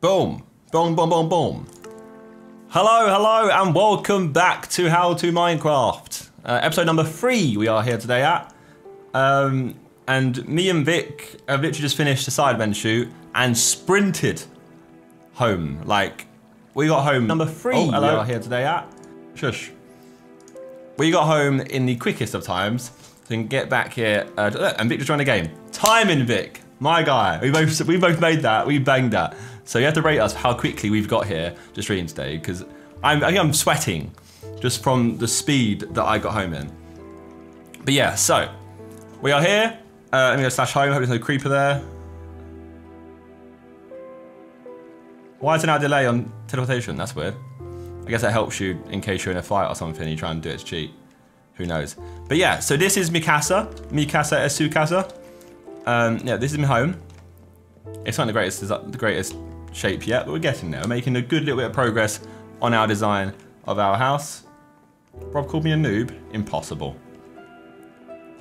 Boom. Boom, boom, boom, boom. Hello, hello, and welcome back to How to Minecraft. Episode number 3 we are here today at. And me and Vic have literally just finished the Sidemen shoot and sprinted home. Like, we got home. Number 3 we are here today at. Shush. We got home in the quickest of times. So we can get back here. And Vic just joined the game. Timing, Vic. My guy. We both made that. We banged that. So you have to rate us how quickly we've got here to stream today, because I think I'm sweating just from the speed that I got home in. But yeah, so we are here. Let me go slash home. Hope there's no creeper there. Why is there now a delay on teleportation? That's weird. I guess that helps you in case you're in a fight or something and you try and do it to cheat. Who knows? But yeah, so this is Mikasa Esukasa. Yeah, this is my home. It's not the greatest shape yet, but we're getting there. We're making a good little bit of progress on our design of our house. Rob called me a noob. Impossible.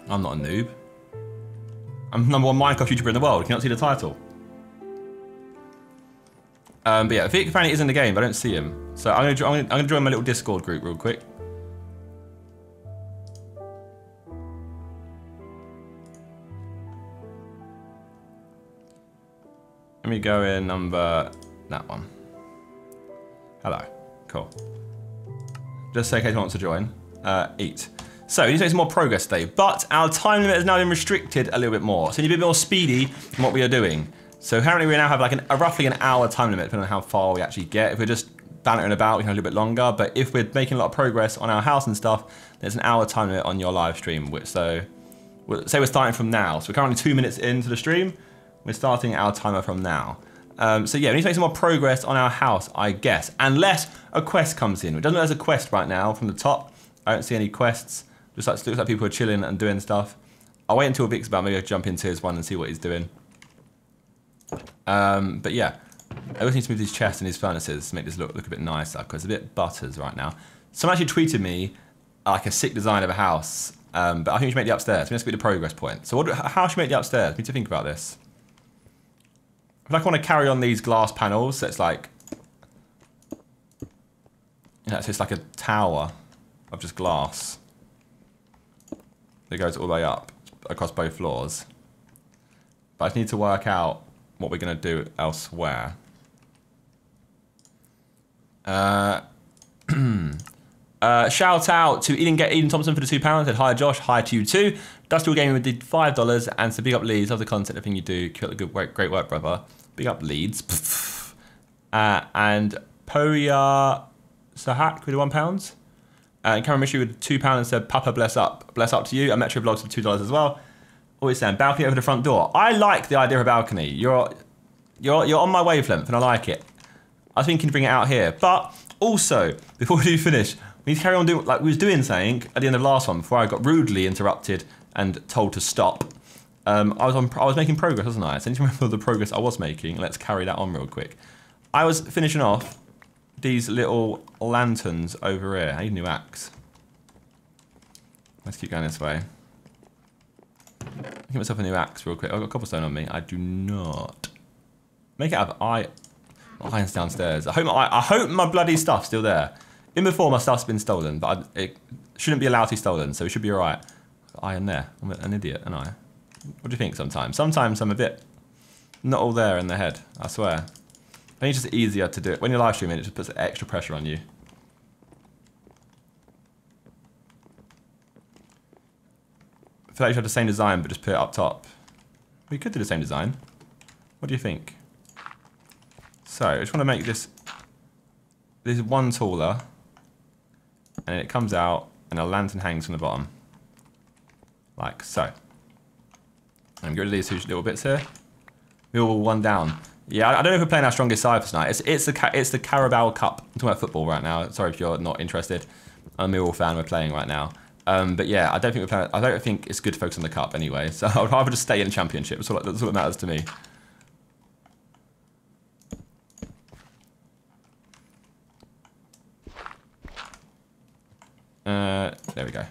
I'm not a noob. I'm #1 Minecraft YouTuber in the world. You cannot see the title. But yeah, Vic apparently is in the game, but I don't see him. So I'm gonna join my little Discord group real quick. Let me go in number that one. Hello, cool. Just so in case you want to join, eat. So we need to make some more progress today, but our time limit has now been restricted a little bit more. So you need to be a bit more speedy than what we are doing. So currently we now have like roughly an hour time limit, depending on how far we actually get. If we're just bantering about, we can have a little bit longer, but if we're making a lot of progress on our house and stuff, there's an hour time limit on your live stream, which so, we'll say we're starting from now. So we're currently 2 minutes into the stream. We're starting our timer from now. So yeah, we need to make some more progress on our house, I guess. Unless a quest comes in. It doesn't look like there's a quest right now from the top. I don't see any quests. Just like, looks like people are chilling and doing stuff. I'll wait until Vic's about, maybe I'll jump into his one and see what he's doing. But yeah, I always need to move these chests and these furnaces to make this look a bit nicer, because it's a bit butters right now. Someone actually tweeted me like a sick design of a house, but I think we should make the upstairs. Let's get the progress point. So how should we make the upstairs? We need to think about this. Like I want to carry on these glass panels, so it's like, you know, so it's like a tower of just glass that goes all the way up across both floors. But I just need to work out what we're going to do elsewhere. Shout out to Eden Thompson for the £2. Said hi Josh, hi to you too. Dusty game Gaming did $5 and so big up Leeds. Love the content, everything you do. Good work, great work, brother. Big up Leeds. And Poya Sahak with £1. And Karamish with £2 said Papa bless up to you. And Metro vlogs with $2 as well. Always saying balcony over the front door. I like the idea of a balcony. You're on my wavelength and I like it. I was thinking to bring it out here, but also before we do finish. We need to carry on doing, like we was doing something at the end of the last one before I got rudely interrupted and told to stop. I was making progress, wasn't I? So I need to remember the progress I was making. Let's carry that on real quick. I was finishing off these little lanterns over here. I need a new axe. Let's keep going this way. Give myself a new axe real quick. I've got cobblestone on me. I do not. Make it out of iron's downstairs. I hope my bloody stuff's still there. In before, my stuff's been stolen, but it shouldn't be allowed to be stolen, so it should be all right. I am there. I'm an idiot, aren't I? What do you think sometimes? Sometimes I'm a bit not all there in the head, I swear. I think it's just easier to do it. When you're live streaming, it just puts extra pressure on you. I feel like you should have the same design, but just put it up top. We could do the same design. What do you think? So, I just want to make this one taller. And it comes out, and a lantern hangs from the bottom. Like so. I'm getting rid of these 2 little bits here. We're all 1 down. Yeah, I don't know if we're playing our strongest side for tonight. It's the Carabao Cup. I'm talking about football right now. Sorry if you're not interested. I'm a Millwall fan, we're playing right now. But yeah, I don't think it's good to focus on the cup anyway. So I'd rather just stay in the championship. That's all that matters to me. There we go.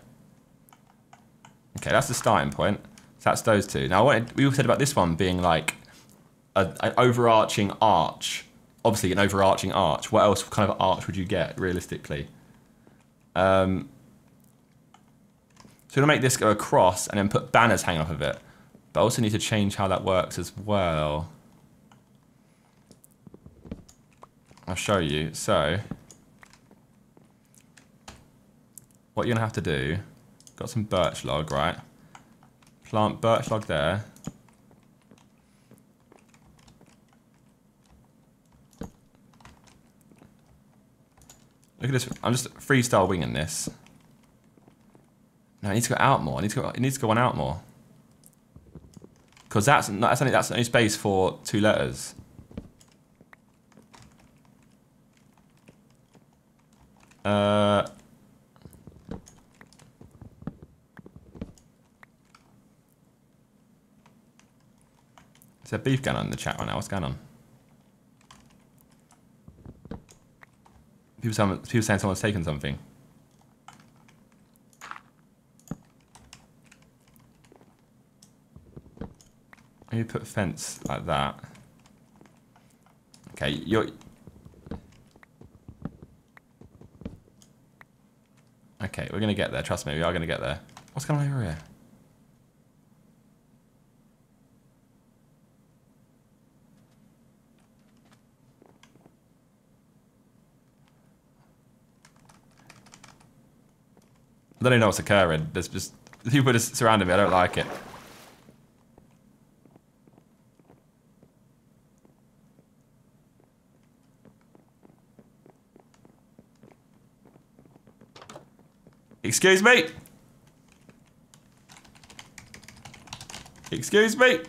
Okay, that's the starting point. So that's those 2. Now, we all said about this one being like an overarching arch obviously an overarching arch. What else kind of arch would you get realistically? So we're going to make this go across and then put banners hanging off of it. But I also need to change how that works as well. I'll show you. So what you're going to have to do, got some birch log, right? Plant birch log there. Look at this, I'm just freestyle winging this. No, I need to go out more. It needs to go on out more. Because that's only space for two letters. Is there beef going on in the chat right now? What's going on? People saying someone's taken something. Maybe put a fence like that. Okay, you're... Okay, we're going to get there. Trust me, we are going to get there. What's going on over here? I don't even know what's occurring. There's just people just surrounding me. I don't like it. Excuse me. Excuse me.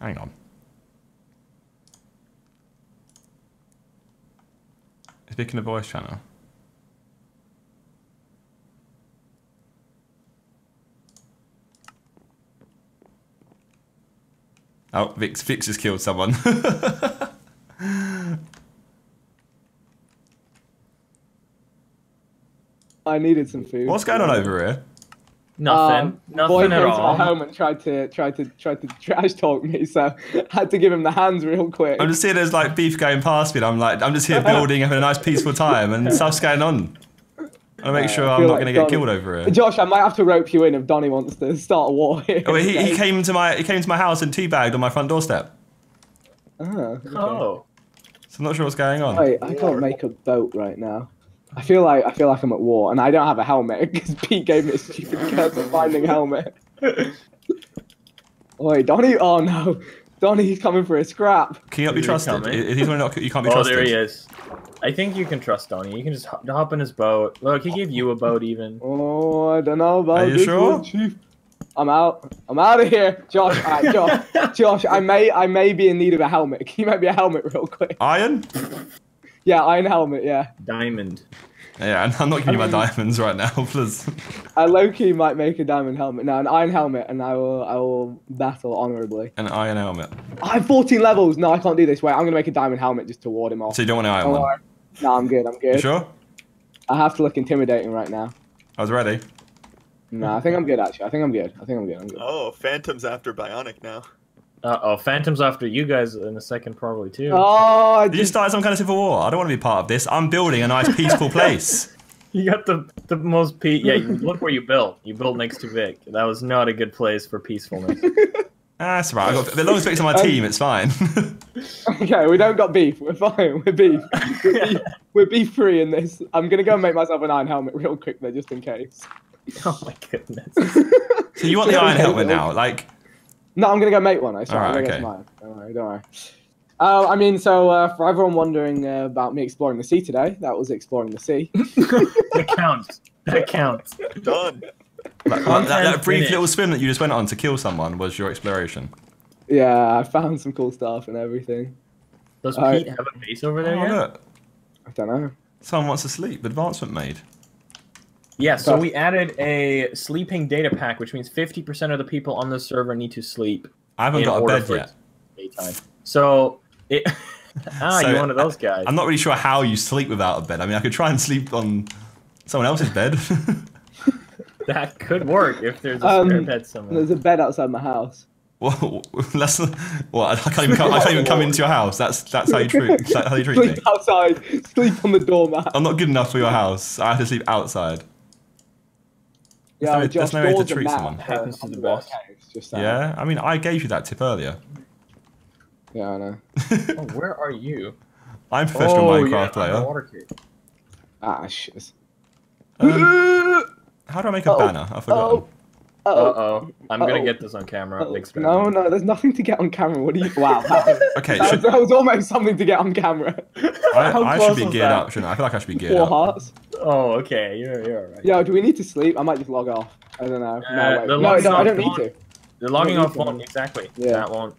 Hang on. It's picking a voice channel. Oh, Vicks has killed someone. I needed some food. What's going on over here? Nothing at all. Boy came to my home and tried to trash talk me, so I had to give him the hands real quick. I'm just seeing there's like beef going past me, and I'm just here building, having a nice peaceful time, and stuff's going on. I want to make sure I'm not going to get killed over here. Josh, I might have to rope you in if Donnie wants to start a war here. Oh, he came to my house and teabagged on my front doorstep. Oh. Okay. Oh. So I'm not sure what's going on. Wait, I can't make a boat right now. I feel like I'm at war, and I don't have a helmet because Pete gave me a stupid curse of finding helmet. Wait, Donnie! Oh no, Donnie, he's coming for a scrap. Can you not be trusted? He's not. You can't be trusted. Oh, there he is. I think you can trust Donnie. You can just hop in his boat. Look, he gave you a boat even. Oh, I don't know about this. Are you sure? Chief. I'm out. I'm out of here, Josh. Right, Josh, I may be in need of a helmet. Can you make me a helmet real quick? Iron. Yeah, iron helmet, yeah. Diamond. Yeah, I'm not giving you my diamonds right now, please. I low-key might make a diamond helmet. No, an iron helmet, and I will battle honorably. An iron helmet. I have 14 levels. No, I can't do this. Wait, I'm going to make a diamond helmet just to ward him off. So you don't want an iron one? No, I'm good, I'm good. You sure? I have to look intimidating right now. I was ready. No, I think I'm good, actually. I think I'm good. Oh, Phantom's after Bionic now. Uh-oh, Phantom's after you guys in a second probably too. Oh, did you start some kind of civil war? I don't want to be part of this. I'm building a nice peaceful place. You got the most peace. Yeah, look where you built. You built next to Vic. That was not a good place for peacefulness. That's right. The longest Vic's on my team, it's fine. Okay, we don't got beef. We're fine. We're beef. We're beef free in this. I'm going to go and make myself an iron helmet real quick though, just in case. Oh my goodness. So you want the iron helmet now, like... No, I'm going to go make one. I swear. Right, okay. Don't worry, don't worry. I mean, so for everyone wondering about me exploring the sea today, that was exploring the sea. That counts. That counts. Done. That brief little swim that you just went on to kill someone was your exploration. Yeah, I found some cool stuff and everything. Does Pete have a base over there yet? Look. I don't know. Someone wants to sleep. Advancement made. Yeah, so we added a sleeping data pack, which means 50% of the people on the server need to sleep. I haven't got a bed yet. So, So you're one of those guys. I'm not really sure how you sleep without a bed. I mean, I could try and sleep on someone else's bed. That could work if there's a spare bed somewhere. There's a bed outside my house. Well, that's what I can't even come into your house. That's how you treat me. Sleep outside. Sleep on the doormat. I'm not good enough for your house. I have to sleep outside. Yeah, there's no way to treat someone. Happens to the best. Yeah, I mean, I gave you that tip earlier. Yeah, I know. Oh, where are you? I'm a professional Minecraft player. Ah, shit. How do I make a banner? I forgot. I'm gonna get this on camera. No, no, there's nothing to get on camera. What are you? Wow. Okay. That was almost something to get on camera. I should be geared up, shouldn't I? I feel like I should be geared up. 4 hearts. Oh, okay. You're alright. Yo, do we need to sleep? I might just log off. I don't know. No, no, I don't need to. The logging off won't exactly. Yeah. That won't.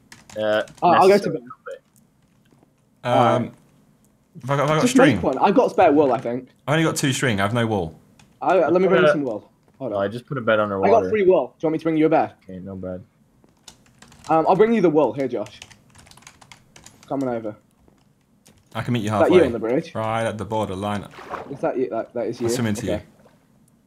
I'll go to bed. Have I got just string? Make one. I've got spare wool, I think. I've only got 2 string. I have no wool. Let me bring you some wool. Hold on. I just put a bed on her water. I got 3 wool. Do you want me to bring you a bed? Okay, no bed. I'll bring you the wool. Here, Josh. Coming over. I can meet you halfway. Is that you on the bridge? Right at the borderline. Is that you? That is you. I swim into you.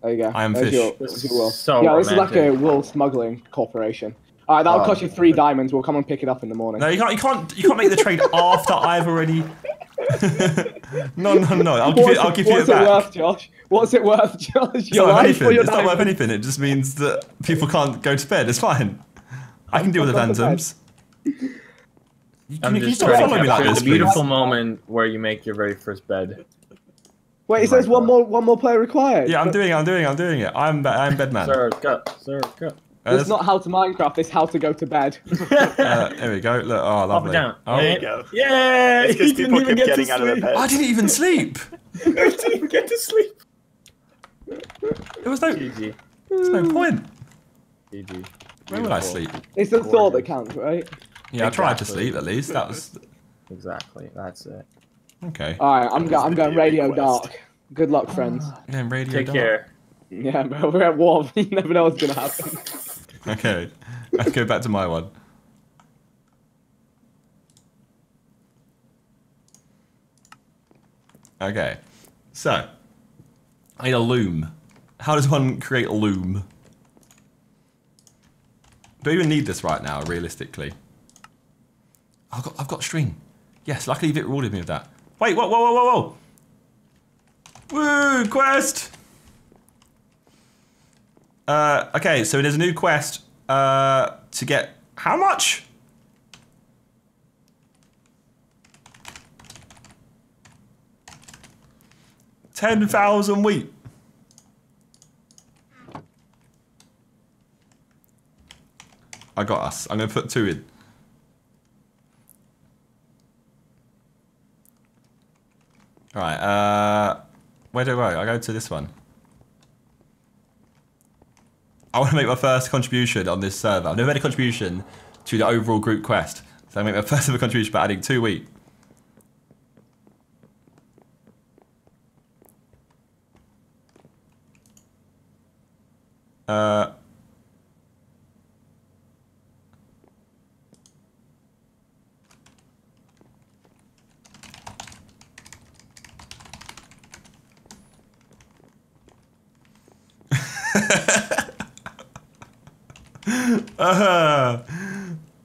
There you go. I am There's fish. Your wool. So yeah, romantic. This is like a wool smuggling corporation. Alright, that'll cost you 3 diamonds. We'll come and pick it up in the morning. No, you can't make the trade after I've already. No. I'll give you it back. What's it worth, Josh? What's it worth, Josh? It's not worth anything. It's not worth anything. It just means that people can't go to bed. It's fine. I can deal with the phantoms. Can you stop following me like this? It's a beautiful moment where you make your very first bed. Wait, it says one more player required. Yeah, I'm doing it. I'm bedman. Sir, go. It's not how to Minecraft, it's how to go to bed. There we go. Look, oh, lovely. Up and down. Oh. There you go. Yeah, it's because people kept getting out of their bed. I didn't even sleep. I didn't get to sleep. GG. There was no point. GG. Where would I sleep? It's the thought that counts, right? Yeah, exactly. I tried to sleep at least. That was exactly. That's it. Okay. All right, I'm going radio dark. Good luck, friends. Going radio dark. Take care. Yeah, but we're at war. You never know what's gonna happen. Okay, let's go back to my one. Okay, so I need a loom. How does one create a loom? Do I even need this right now, realistically? I've got string. Yes, luckily it rewarded me with that. Wait, whoa! Woo, quest! Okay, so there's a new quest to get how much? $10,000 wheat. I got us. I'm gonna put 2 in. All right. Where do I go? I go to this one. I want to make my first contribution on this server. I've never made a contribution to the overall group quest. So I make my first ever contribution by adding 2 wheat.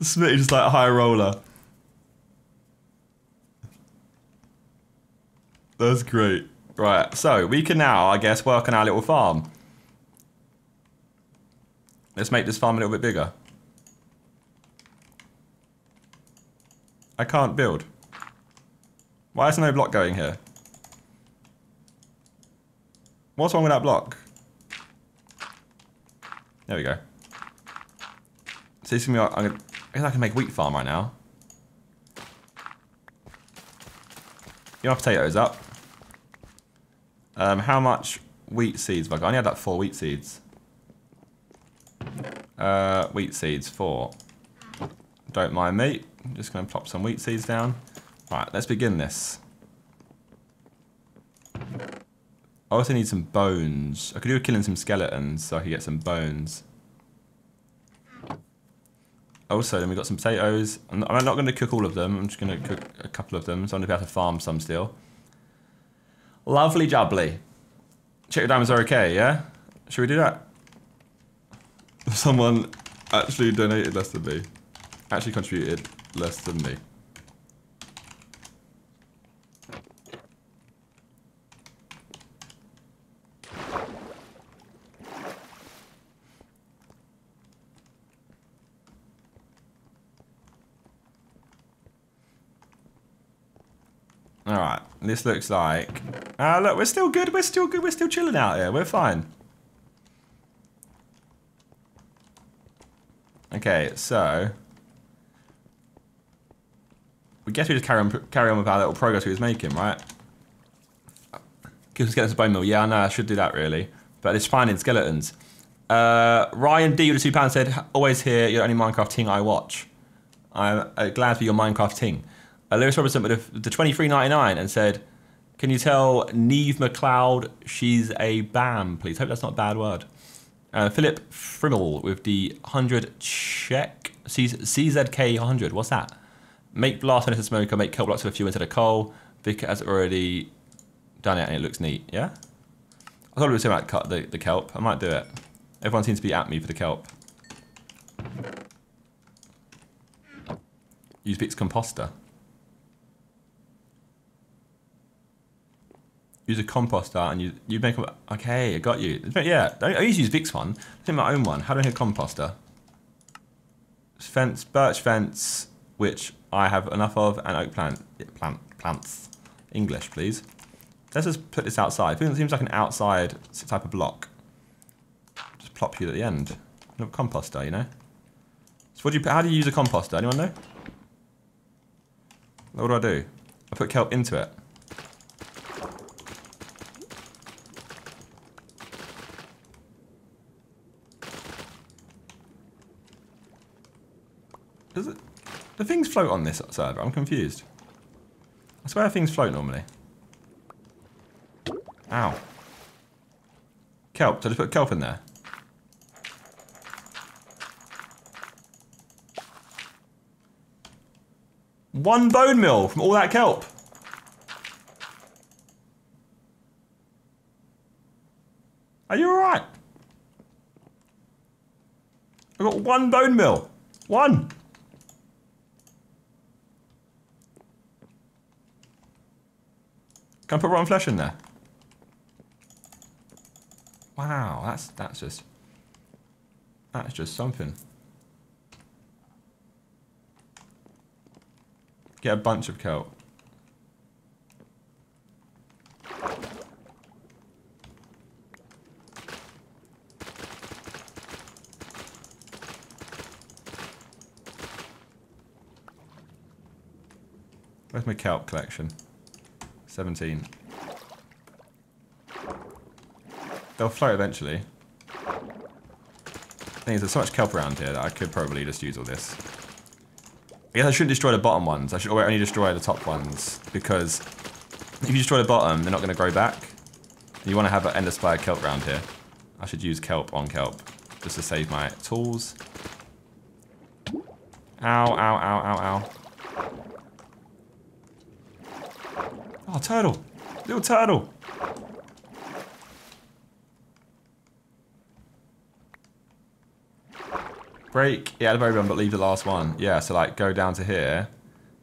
Smitty just like a high roller. That's great. Right, so we can now, I guess, work on our little farm. Let's make this farm a little bit bigger. I can't build. Why is no block going here? What's wrong with that block? There we go. So this is gonna be, I guess I can make wheat farm right now. Get my potatoes up. How much wheat seeds have I got? I only had like 4 wheat seeds. Wheat seeds, 4. Don't mind me. I'm just gonna plop some wheat seeds down. Right, let's begin this. I also need some bones. I could do killing some skeletons so I could get some bones. Also, then we've got some potatoes. I'm not going to cook all of them. I'm just going to cook a couple of them, so I'm going to be able to farm some still. Lovely jubbly. Check the diamonds are okay, yeah? Should we do that? Someone actually donated less than me. Actually contributed less than me. Alright, this looks like... look, we're still good, we're still good, we're still chilling out here, we're fine. Okay, so... we guess we just carry on with our little progress we was making, right? Give some skeletons a bone meal. Yeah, I know, I should do that really. But it's finding skeletons. Ryan D with the £2 said, always here, you're the only Minecraft ting I watch. I'm glad for your Minecraft ting. Lewis Robinson with the $23.99 and said, can you tell Niamh McLeod she's a BAM, please? Hope that's not a bad word. Philip Frimmel with the 100 check, CZK 100, what's that? Make blast furnace and smoker, make coal blocks with a few instead of coal. Vic has already done it and it looks neat, yeah? I thought we were talking about cut the kelp, I might do it. Everyone seems to be at me for the kelp. Use Vicks composter. Use a composter and you make a... Okay, I got you. Yeah, I used to use Vic's one. I did my own one. How do I make a composter? Fence, birch fence, which I have enough of, and oak plants. English, please. Let's just put this outside. It seems like an outside type of block. Just plop you at the end. A composter, you know? So what do you... How do you use a composter? Anyone know? What do I do? I put kelp into it. Do things float on this server? I'm confused. I swear things float normally. Ow. Kelp. So I just put kelp in there. One bone meal from all that kelp. Are you alright? I got one bone meal. One. Can I put rotten flesh in there? Wow, that's just something. Get a bunch of kelp. Where's my kelp collection? 17. They'll float eventually. The thing is, there's so much kelp around here that I could probably just use all this. I guess I shouldn't destroy the bottom ones. I should only destroy the top ones, because if you destroy the bottom, they're not going to grow back. You want to have an endless supply of kelp around here. I should use kelp on kelp just to save my tools. Ow, ow, ow, ow, ow. Oh, turtle! Little turtle! Break, yeah, the very one, but leave the last one. Yeah, so like go down to here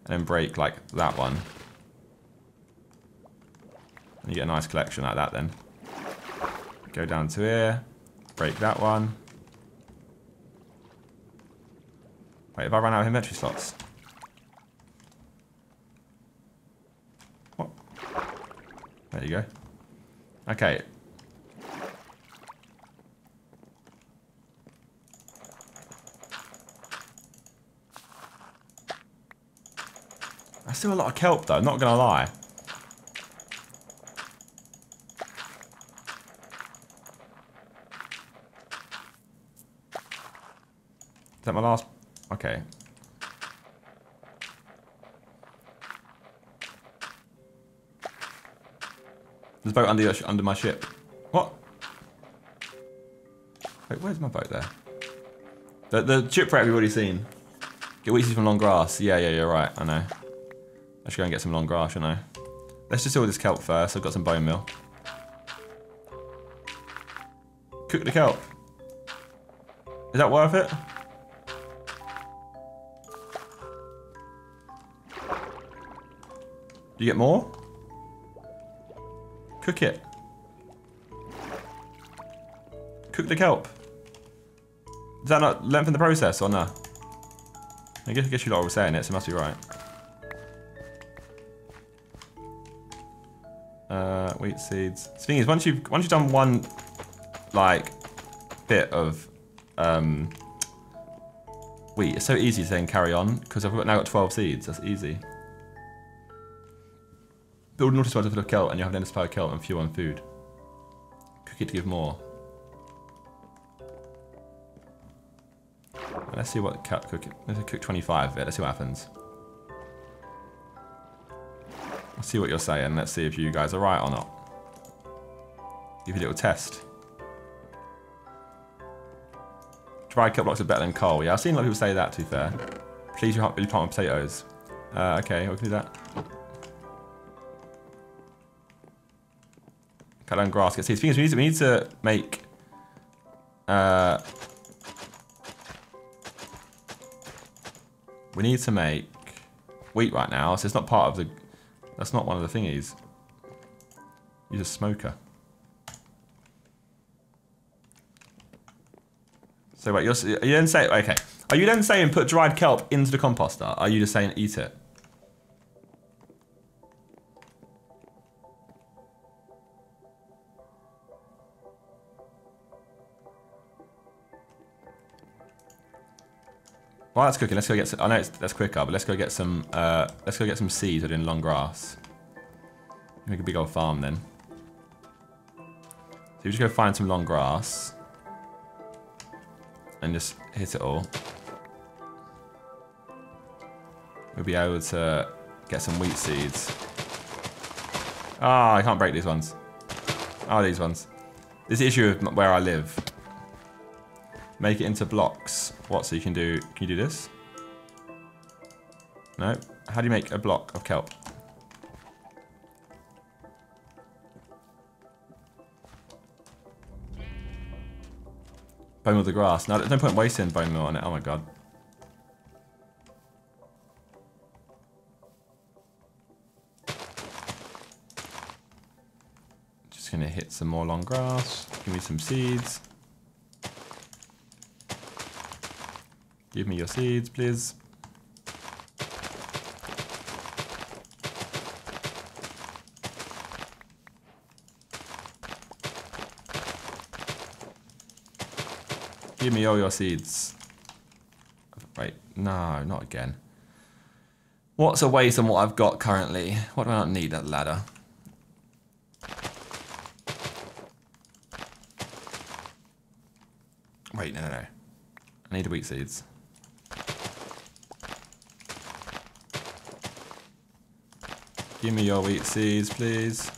and then break like that one. And you get a nice collection like that then. Go down to here, break that one. Wait, have I run out of inventory slots? There you go. Okay. That's still a lot of kelp though, I'm not gonna lie. Is that my last? Okay. There's a boat under my ship. What? Wait, where's my boat there? The shipwreck we've already seen. Get Weezy from long grass. Yeah, right, I know. I should go and get some long grass, you know. Let's just deal with this kelp first. I've got some bone meal. Cook the kelp. Is that worth it? Do you get more? Cook it. Cook the kelp. Does that not lengthen the process or no? I guess you lot were saying it, so it must be right. Wheat seeds. The thing is, once you've done one, like, bit of wheat, it's so easy to then carry on because I've now got 12 seeds. That's easy. Build an autosmelter full of kelp, and you have an endless supply of kelp and fuel and food. Cook it to give more. Let's see what kelp cook. Let's cook 25 of it. Let's see what happens. Let's see what you're saying. Let's see if you guys are right or not. Give you a little test. Dried kelp blocks are better than coal. Yeah, I've seen a lot of people say that, to be fair. Please, you can't really plant my potatoes. Okay, we can do that. Cut down grass, get seeds. The thing is, we need to make... we need to make wheat right now, so it's not part of the... That's not one of the thingies. Use a smoker. So wait, are you then saying... Okay. Are you then saying put dried kelp into the composter? Are you just saying eat it? While that's cooking, let's go get some, I know that's quicker, but let's go get some seeds within long grass. Make a big old farm then. So you just go find some long grass and just hit it all. We'll be able to get some wheat seeds. Ah, I can't break these ones. Oh, these ones. This issue of where I live. Make it into blocks. What, so you can do, can you do this? No? How do you make a block of kelp? Bone meal the grass. No, there's no point wasting bone meal on it, oh my god. Just gonna hit some more long grass. Give me some seeds. Give me your seeds, please. Give me all your seeds. Wait, no, not again. What's a waste on what I've got currently? What do I not need? That ladder. Wait, no. I need wheat seeds. Give me your wheat seeds, please.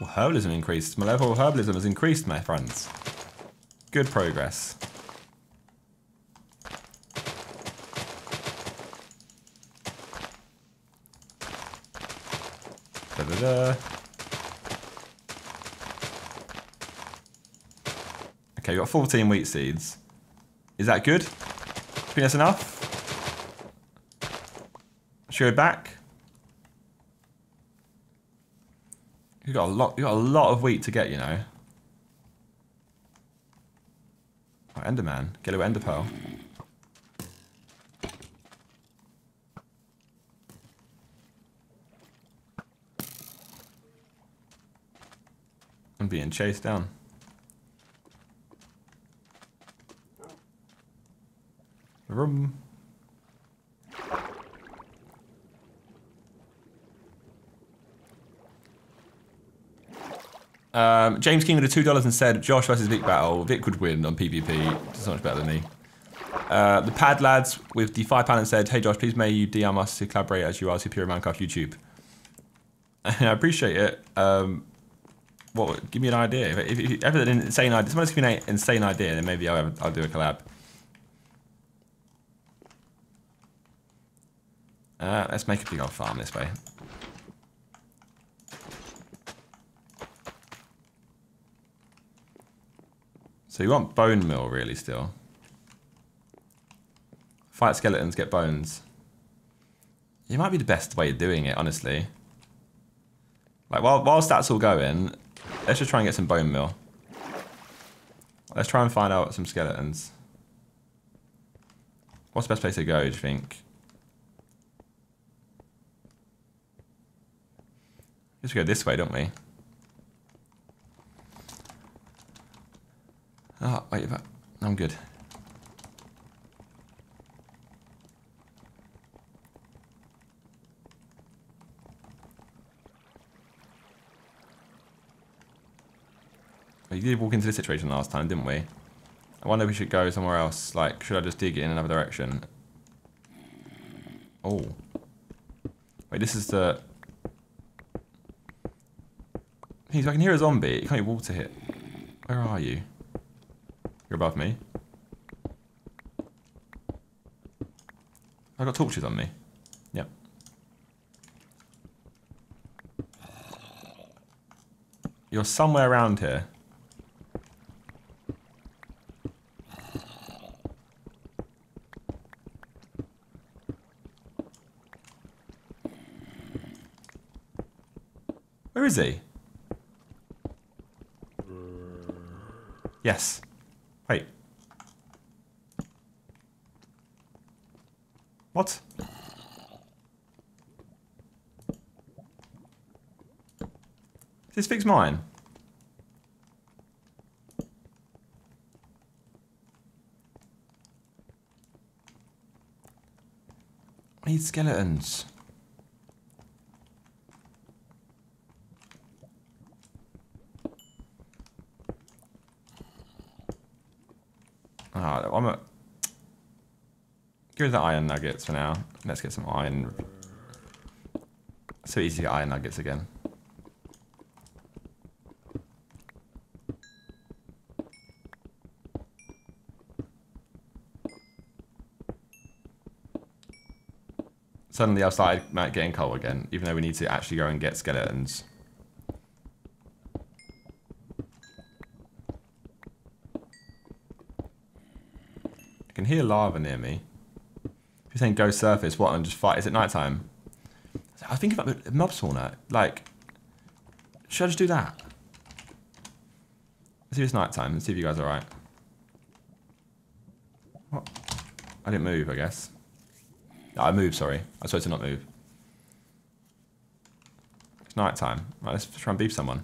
Well, herbalism increased. My level of herbalism has increased, my friends. Good progress. Da-da-da. Okay, we've got 14 wheat seeds. Is that good? Do you think that's enough? Should we go back? You got a lot of wheat to get, you know. Right, Enderman. Get a little Ender Pearl. I'm being chased down. Room. James King with a $2 and said Josh versus Vic battle. Vic would win on PvP. It's so much better than me. The Pad Lads with the £5 said, "Hey Josh, please may you DM us to collaborate as you are superior Minecraft YouTube." And I appreciate it. What? Give me an idea. If you ever had an insane idea, someone's given an insane idea, then maybe I'll do a collab. Let's make a big old farm this way. So you want bone mill really still. Fight skeletons, get bones. It might be the best way of doing it, honestly. Like whilst that's all going, let's just try and get some bone meal. Let's try and find out some skeletons. What's the best place to go, do you think? I guess we go this way, don't we? Oh, wait, I'm good. We did walk into this situation last time, didn't we? I wonder if we should go somewhere else. Like, should I just dig it in another direction? Oh. Wait, this is the... Jeez, I can hear a zombie. You can't even water hit. Where are you? You're above me. I've got torches on me. Yep. You're somewhere around here. Where is he? Yes. Wait. What? Does this fix mine? I need skeletons. Give us the iron nuggets for now. Let's get some iron. It's so easy to get iron nuggets again. Suddenly I've started getting coal again, even though we need to actually go and get skeletons. I can hear lava near me. If you're saying go surface, what, and just fight? Is it nighttime? I think about the mob sauna. Like, should I just do that? Let's see if it's nighttime and see if you guys are alright. What? I didn't move, I guess. No, I moved, sorry. I was supposed to not move. It's nighttime. Right, let's try and beef someone.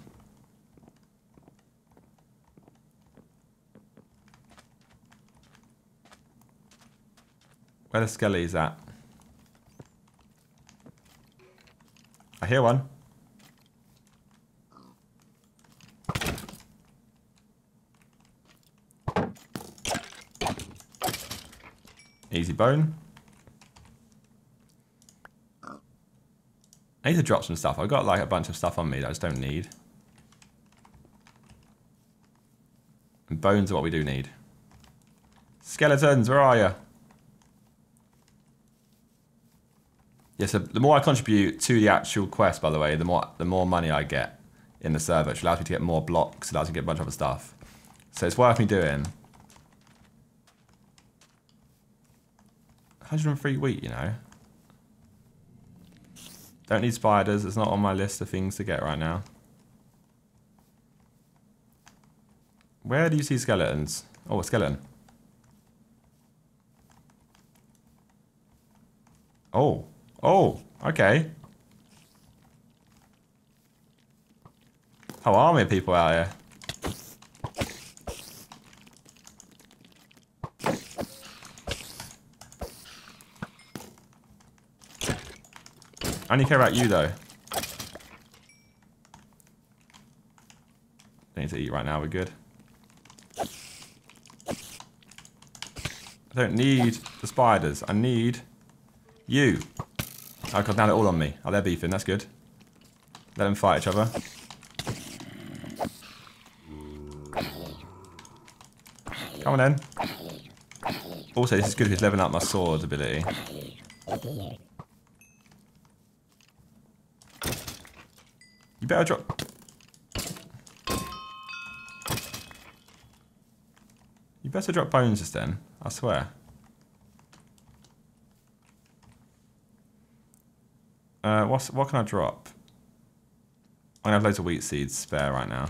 Where the skellies at? I hear one. Easy bone. I need to drop some stuff. I've got like a bunch of stuff on me that I just don't need. And bones are what we do need. Skeletons, where are you? Yeah, so the more I contribute to the actual quest, by the way, the more money I get in the server, which allows me to get more blocks, allows me to get a bunch of other stuff. So it's worth me doing. 103 wheat, you know. Don't need spiders, it's not on my list of things to get right now. Where do you see skeletons? Oh, a skeleton. Oh. Oh, okay. How army people out here? I only care about you though. Don't need to eat right now, we're good. I don't need the spiders. I need you. Oh god, now they're all on me. Oh, they're beefing. That's good. Let them fight each other. Come on then. Also, this is good if he's leveling up my sword ability. You better drop. You better drop bones just then. I swear. What can I drop? I'm gonna have loads of wheat seeds spare right now.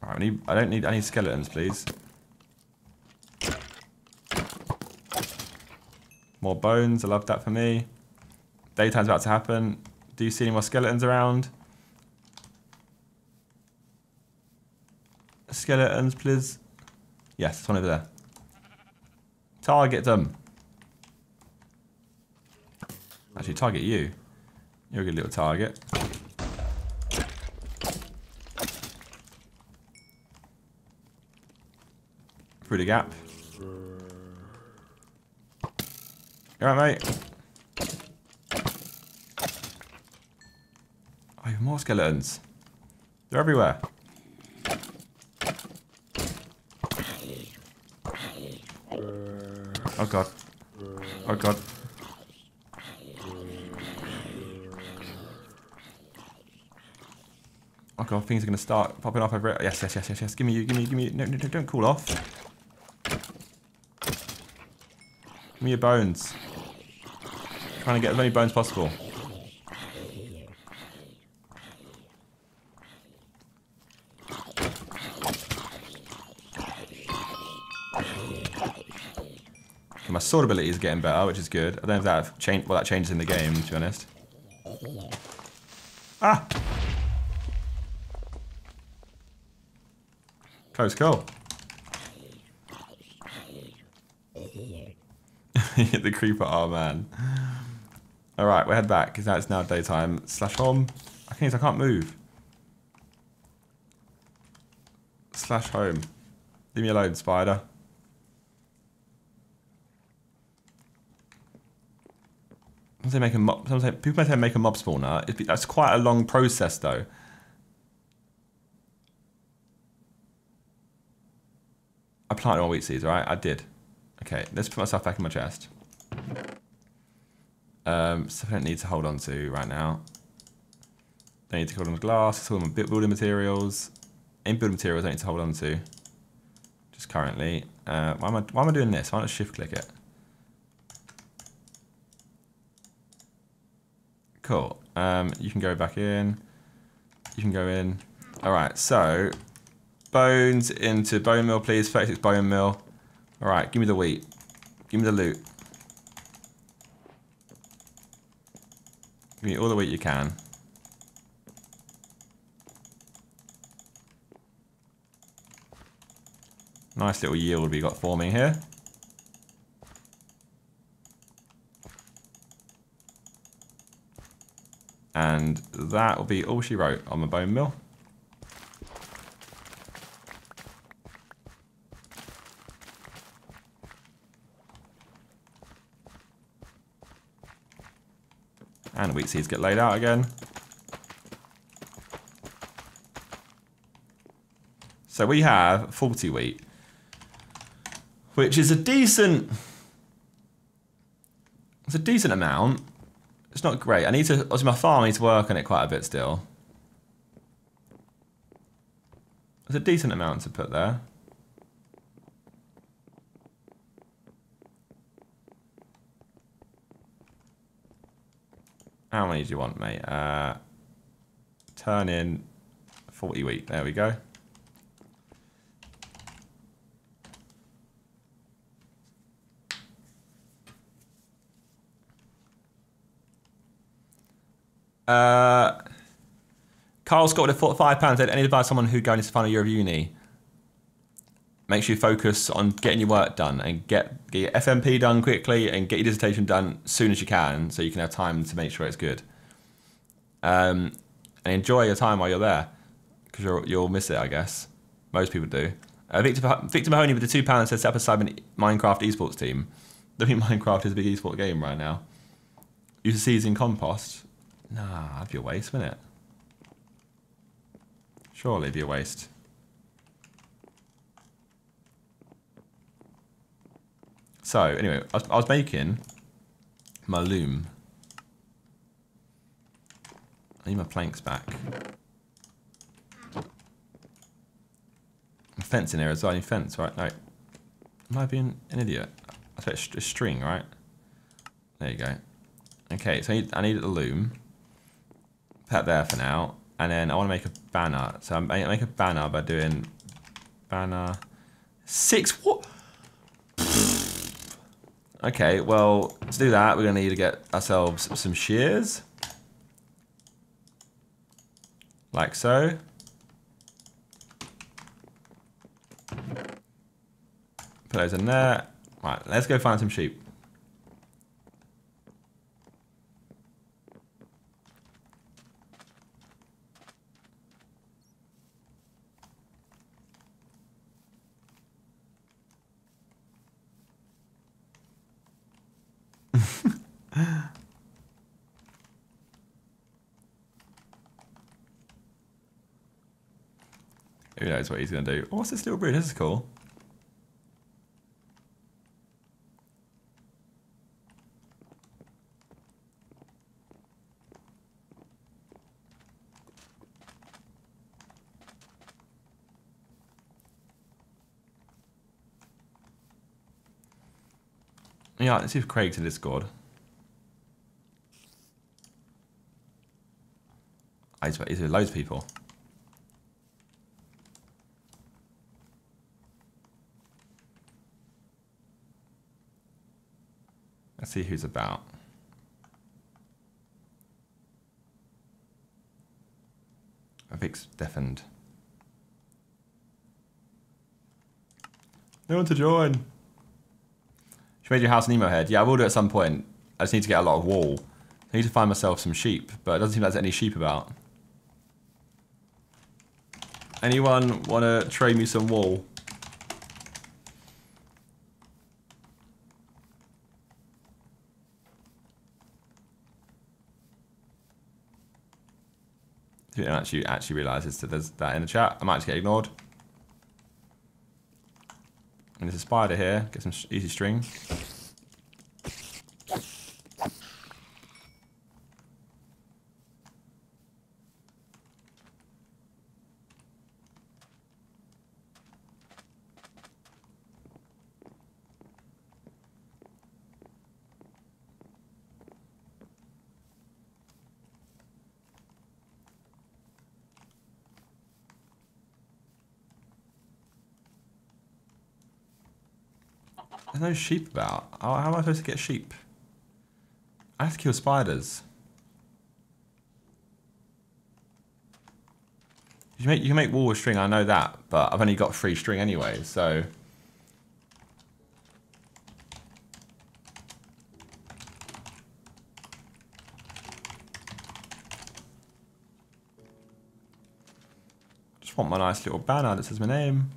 Alright, I don't need any skeletons, please. More bones, I love that for me. Daytime's about to happen. Do you see any more skeletons around? Skeletons, please. Yes, it's one over there. Target them. Actually, target you. You're a good little target. Through the gap. All right, mate. Oh, even more skeletons. They're everywhere. Oh god. Oh god. Oh god, things are gonna start popping off over it. Yes, yes, yes, yes, yes. Give me you, give me you, give me you. No, no, no, don't cool off. Give me your bones. I'm trying to get as many bones as possible. Okay, my sword ability is getting better, which is good. I don't know if that changed, well, that changes in the game, to be honest. Ah! Close call. The creeper, oh man. Alright, we'll head back, because now it's now daytime. Slash home. I think I can't move. Slash home. Leave me alone, spider. Sometimes they make a mob, sometimes people say make a mob spawner. That's quite a long process though. I planted all wheat seeds, right? I did. Okay, let's put my stuff back in my chest. Stuff I don't need to hold on to right now. Don't need to hold on to glass, it's all my building materials. Any building materials I don't need to hold on to. Just currently. Why am I doing this? Why not shift click it? Cool. You can go back in. You can go in. Alright, so bones into bone mill, please. 36 bone mill. Alright, give me the wheat. Give me the loot. Give me all the wheat you can. Nice little yield we got forming here. And that will be all she wrote on the bone mill. And wheat seeds get laid out again. So we have 40 wheat, which is a decent amount. It's not great. I need to, obviously my farm needs to work on it quite a bit still. It's a decent amount to put there. How many do you want, mate? Turn in 40 wheat. There we go. Carl Scott would have £5 said, I need to buy someone who going into the final year of uni. Make sure you focus on getting your work done and get your FMP done quickly and get your dissertation done as soon as you can so you can have time to make sure it's good. And enjoy your time while you're there because you'll miss it, I guess. Most people do. Victor Mahoney with the £2 says set up a Sidemen Minecraft esports team. I think Minecraft is a big esports game right now. Use the seeds in compost. Nah, that'd be a waste, wouldn't it? Surely it'd be a waste. So, anyway, I was making my loom. I need my planks back. A fence in here as well. I need fence, right? No. Am I being an idiot? I thought it's a string, right? There you go. Okay, so I need a loom. Put that there for now. And then I want to make a banner. So I make a banner by doing banner 6. What? Okay, well, to do that, we're going to need to get ourselves some shears. Like so. Put those in there. Right, let's go find some sheep. Who knows what he's going to do? Oh, what's this little bridge? This is cool. Yeah, let's see if Craig's in Discord. I swear, he's with loads of people. Let's see who's about. I think it's deafened. No one to join. She made your house an emo head. Yeah, I will do it at some point. I just need to get a lot of wool. I need to find myself some sheep, but it doesn't seem like there's any sheep about. Anyone want to trade me some wool? I didn't actually realise that there's that in the chat. I might just get ignored. And there's a spider here. Get some easy string. There's no sheep about. How am I supposed to get sheep? I have to kill spiders. You can make wool with string, I know that, but I've only got free string anyway, so... Just want my nice little banner that says my name.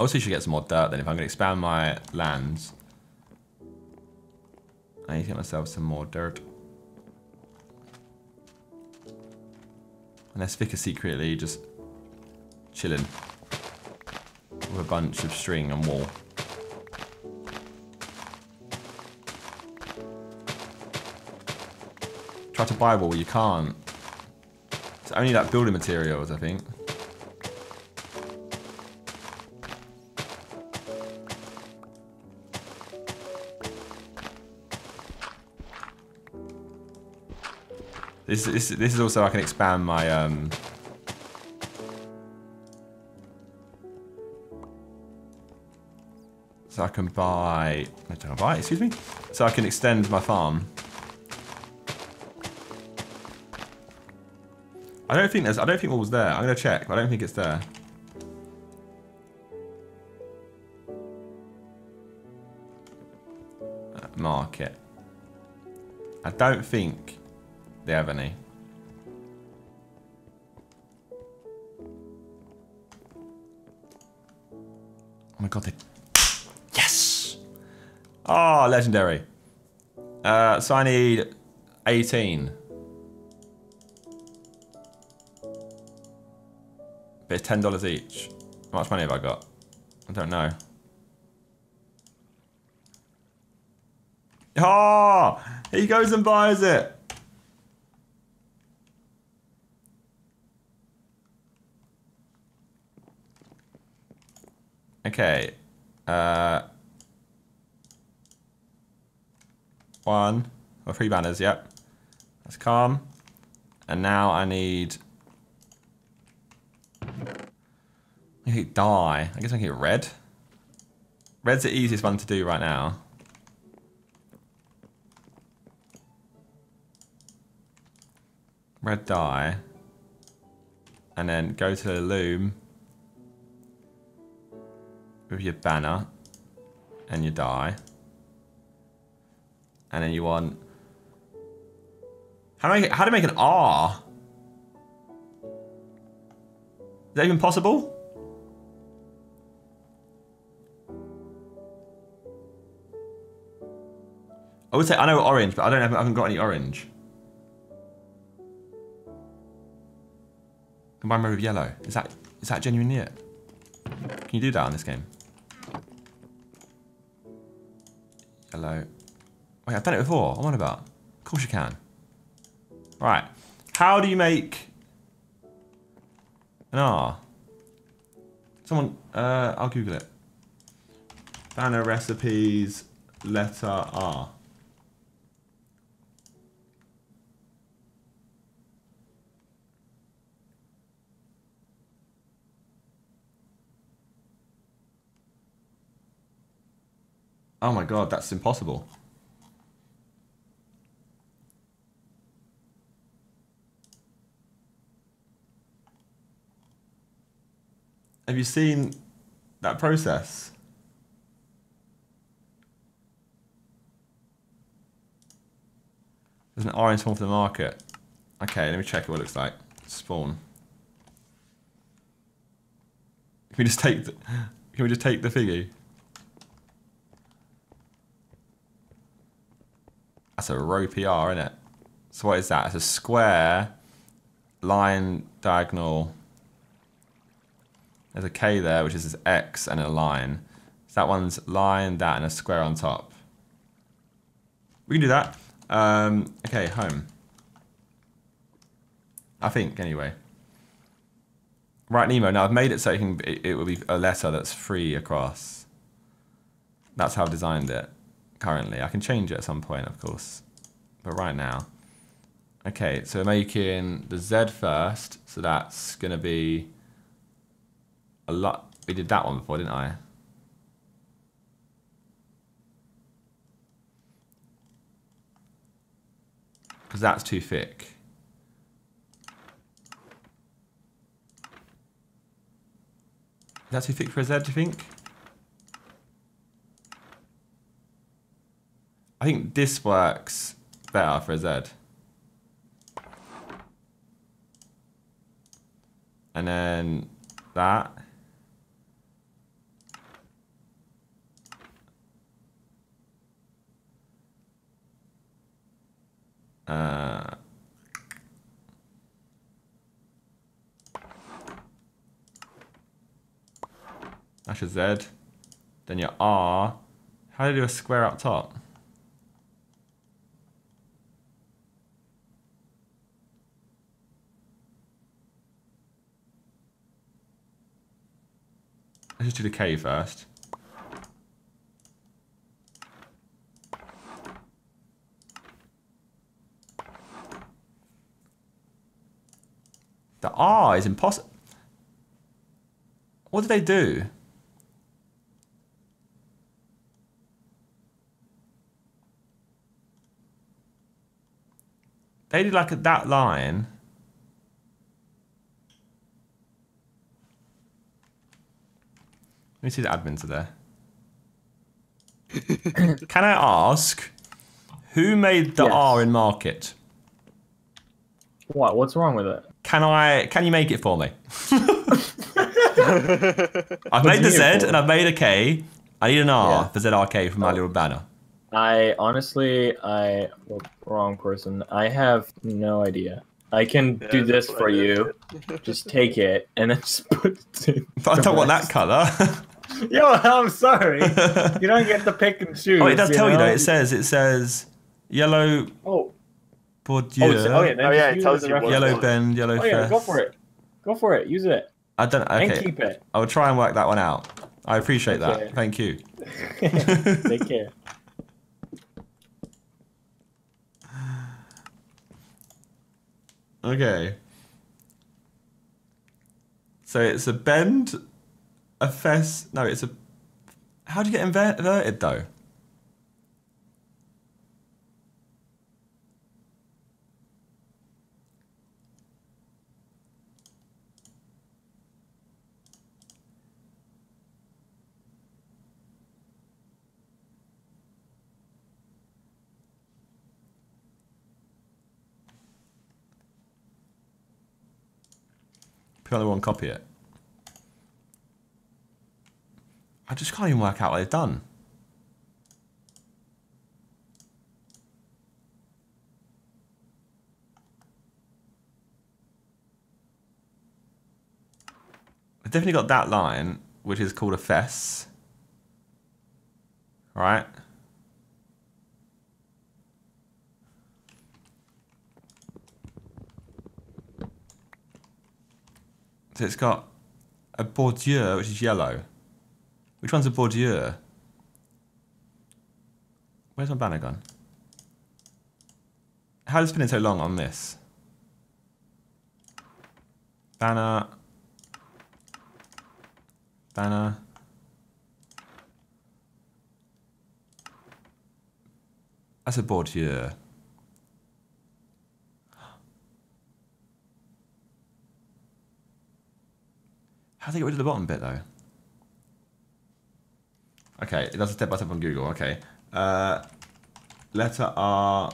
I also should get some more dirt then if I'm going to expand my lands. I need to get myself some more dirt. Unless Vic is secretly just chilling with a bunch of string and wool. Try to buy wool, you can't. It's only like building materials, I think. This is also I can expand my so I can buy excuse me. So I can extend my farm. I don't think there's. I don't think one was there. I'm gonna check. But I don't think it's there. Market. I don't think they have any. Oh my god! They... Yes. Ah, oh, legendary. So I need 18. But it's $10 each. How much money have I got? I don't know. Oh, he goes and buys it. Okay. 1 or 3 banners, yep. That's calm. And now I need... I hate dye. I guess I can get red. Red's the easiest one to do right now. Red dye. And then go to the loom with your banner and your dye. And then you want... How to make an R? Is that even possible? I would say I know orange, but I haven't got any orange. Combine red with yellow. Is that genuinely it? Can you do that on this game? Yellow. Wait, I've done it before. I'm on about. Of course you can. Right. How do you make an R? Someone, I'll Google it. Banner recipes, letter R. Oh my god, that's impossible. Have you seen that process? There's an orange spawn for the market. Okay, let me check what it looks like. Spawn. Can we just take the figgy? That's a row PR, isn't it? So what is that? It's a square, line, diagonal. There's a K there, which is this X and a line. So that one's line, that, and a square on top. We can do that. Okay, home. I think, anyway. Right, Nemo. Now, I've made it so you can, it will be a letter that's free across. That's how I've designed it. Currently, I can change it at some point, of course, but right now, okay. So we're making the Z first, so that's gonna be a lot. We did that one before, didn't I? Because that's too thick. Is that too thick for a Z? Do you think? I think this works better for a Z. And then that. That's a Z. Then your R. How do you do a square up top? Let's just do the K first. The R is impossible. What did they do? They did like that line. Let me see the admins are there. Can I ask, who made the R in market? What? What's wrong with it? Can I? Can you make it for me? I've made the Z and I've made a K. I need an R for ZRK from my little banner. I honestly, wrong person. I have no idea. I can do this for you. Just take it and then just put it in. But I don't want that color. Yo, I'm sorry. You don't get to pick and choose. Oh, it does tell you though. It says yellow. Oh. Bordeaux. Oh yeah, it tells you. Yellow bend, yellow fest. Oh yeah, go for it. Go for it. Use it. I don't. Okay. And keep it. I'll try and work that one out. I appreciate that. Thank you. Take care. Okay. So it's a bend, a fest. No, it's a. How do you get inverted though? Only one copy it. I just can't even work out what they've done. I've definitely got that line, which is called a fess. Right? So it's got a bordure, which is yellow. Which one's a bordure? Where's my banner gone? How has it been so long on this? Banner. Banner. That's a bordure. How do they get rid of the bottom bit though? Okay, it does a step by step on Google. Okay, letter R.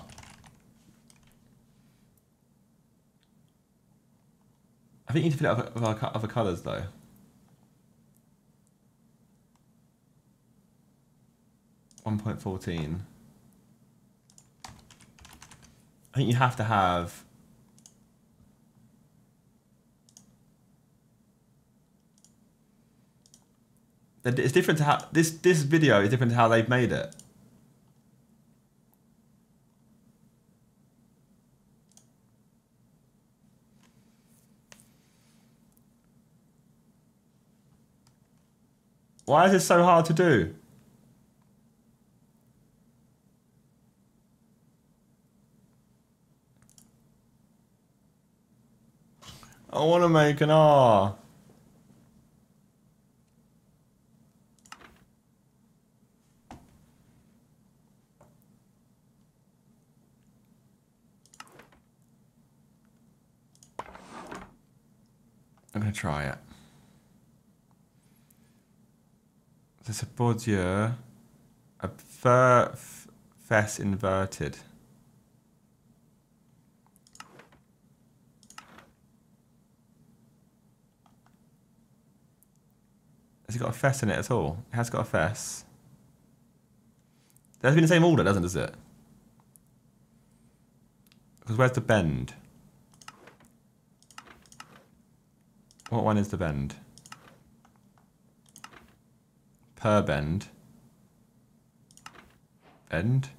I think you need to fill it up with other colours though. .14. I think you have to have. It's different to how this video is different to how they've made it. Why is this so hard to do? I want to make an R. I'm going to try it. There's a bordure, a fess inverted. Has it got a fess in it at all? It has got a fess. That's been the same order, does it? Because where's the bend? What one is the bend? Per bend. Bend.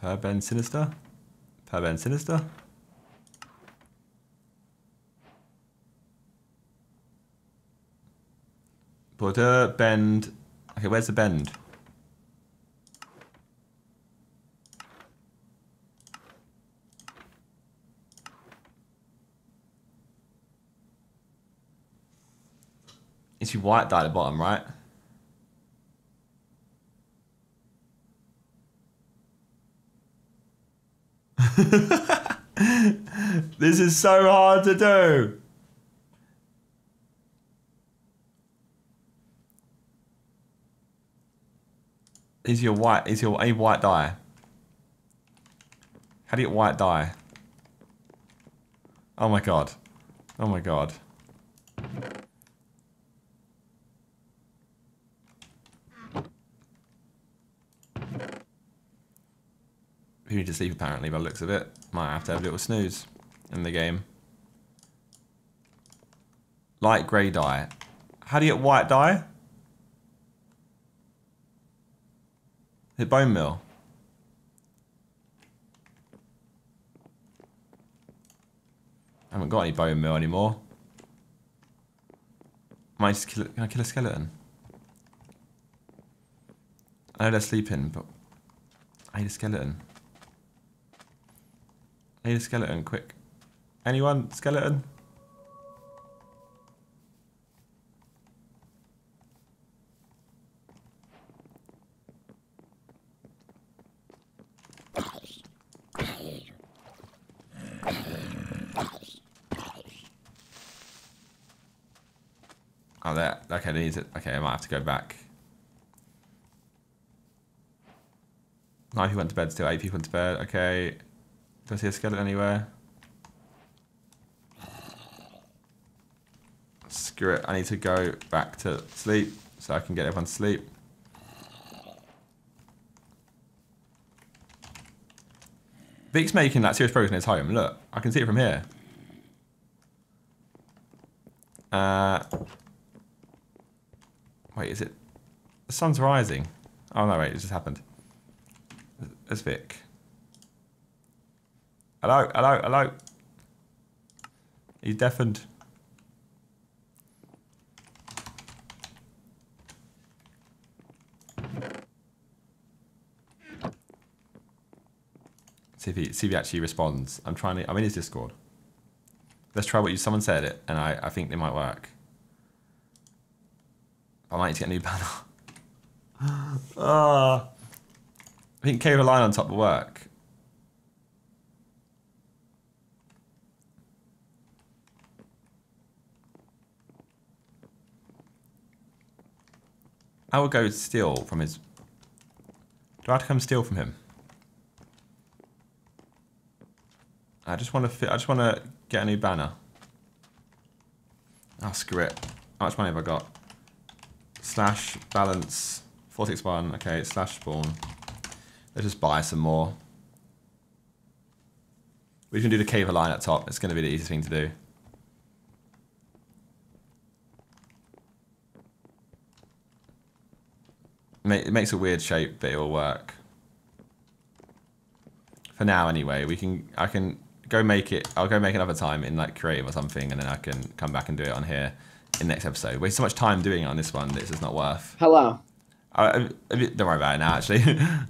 Per bend sinister. Per bend sinister. Border bend. Okay, where's the bend? It's white dye at the bottom, right? This is so hard to do. Is your white dye? How do you get white dye? Oh my god. Oh my god. You need to sleep apparently by the looks of it. Might have to have a little snooze in the game. Light grey dye. How do you get white dye? Hit bone mill. I haven't got any bone mill anymore. Can I kill a skeleton? I know they're sleeping, but I need a skeleton. I need a skeleton, quick. Anyone? Skeleton? Oh, there. Okay, they need it. Okay, I might have to go back. 9 people went to bed still. 8 people went to bed. Okay. Do I see a skeleton anywhere? Screw it. I need to go back to sleep so I can get everyone to sleep. Vik's making that serious progress in his home. Look, I can see it from here. Wait, is it? The sun's rising. Oh no, wait, it just happened. It's Vic. Hello, hello, hello. He's deafened. See if he actually responds. I'm in his Discord. Let's try what someone said it, and I think it might work. I might need to get a new banner. I think cable line on top will work. I will go steal from his... Do I have to come steal from him? I just want to get a new banner. Oh, screw it. How much money have I got? Slash balance 461. Okay, slash spawn. Let's just buy some more. We can do the cable line at top. It's going to be the easiest thing to do. It makes a weird shape, but it will work. For now, anyway, I can go make it. I'll go make another time in like creative or something, and then I can come back and do it on here in the next episode. Waste so much time doing it on this one that it's just not worth. Hello. Don't worry about it now. Actually,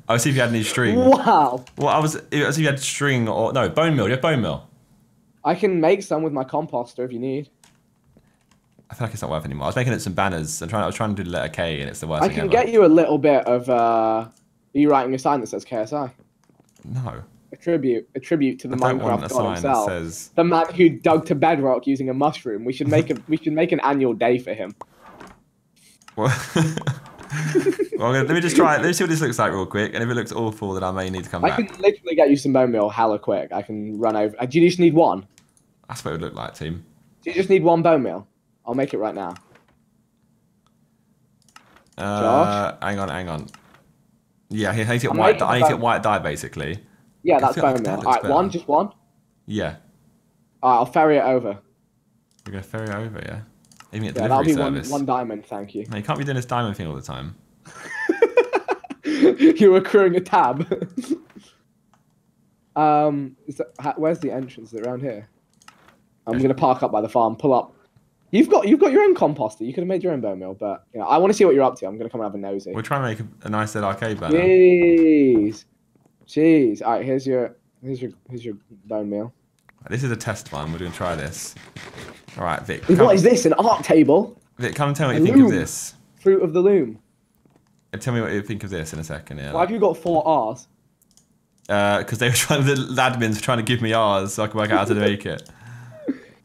I was see if you had any string. Wow. Well, I was see if you had string or no bone meal. You have bone meal. I can make some with my composter if you need. I feel like it's not worth anymore. I was making it some banners. I was trying to do the letter K, and it's the worst thing ever. I can get you a little bit of. Are you writing a sign that says KSI? No. A tribute to the Minecraft god himself, says... the man who dug to bedrock using a mushroom. We should make an annual day for him. Well, let me just try it. Let me see what this looks like real quick. And if it looks awful, then I may need to come back. I can literally get you some bone meal hella quick. I can run over. Do you just need one? That's what it would look like, team. Do you just need one bone meal? I'll make it right now. Josh? Hang on. Yeah, I need to get white dye. I need to get white dye basically. Yeah, that's bone meal. All right, one, just one. Yeah. All right, I'll ferry it over. We're gonna ferry it over, yeah. Even at delivery service. Yeah, that'll be one diamond. Thank you. No, you can't be doing this diamond thing all the time. You're accruing a tab. Where's the entrance? Is it around here? I'm gonna park up by the farm. Pull up. You've got your own composter. You could have made your own bone mill, but you know, I want to see what you're up to. I'm gonna come and have a nosy. We're trying to make a nice little arcade banner. Jeez. All right, here's your bone meal. This is a test one. We're gonna try this. All right, Vic. What is this? An art table? Vic, come and tell me what you think of this. Fruit of the loom. Tell me what you think of this in a second. Yeah. Why have you got 4 R's? Because the admins were trying to give me R's so I could work out how to make it.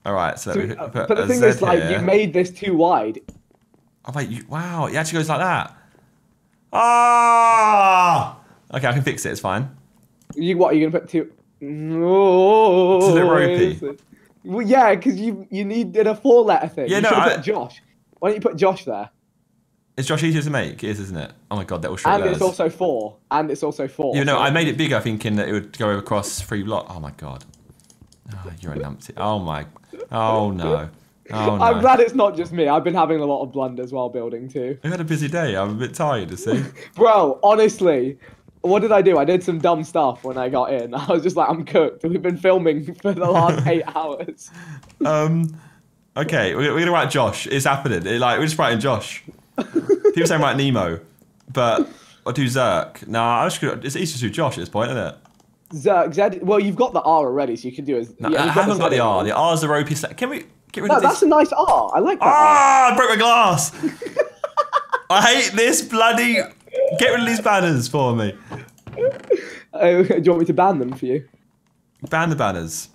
All right, so we put but the thing is, like, you made this too wide. Oh wait, wow! It actually goes like that. Ah! Okay, I can fix it. It's fine. You what? Are you gonna put two? No. It's a bit ropey. Well, yeah, because you needed a four-letter thing. Yeah, you put Josh. Why don't you put Josh there? It's Josh easier to make, it is, isn't it? Oh my god, that was short. And letters. It's also four. And it's also four. You know, so I made it bigger, thinking that it would go across three blocks. Oh my god. Oh, you're a numpty. Oh my. Oh no. Oh, no. I'm glad it's not just me. I've been having a lot of blunders while building too. I've had a busy day. I'm a bit tired, you see. Bro, honestly, what did I do? I did some dumb stuff when I got in. I was just like, I'm cooked. We've been filming for the last 8 hours. Okay, we're going to write Josh. It's happening. We're just writing Josh. People saying write Nemo, but I'll do Zerk. Nah, it's easier to do Josh at this point, isn't it? Zerk, Zed. Well, you've got the R already, so you can do it. No, yeah, I haven't got the R. The R's a ropey. Can we? No, that's a nice R. I like that. Ah, I broke my glass. I hate this bloody. Get rid of these banners for me. Do you want me to ban them for you? Ban the banners.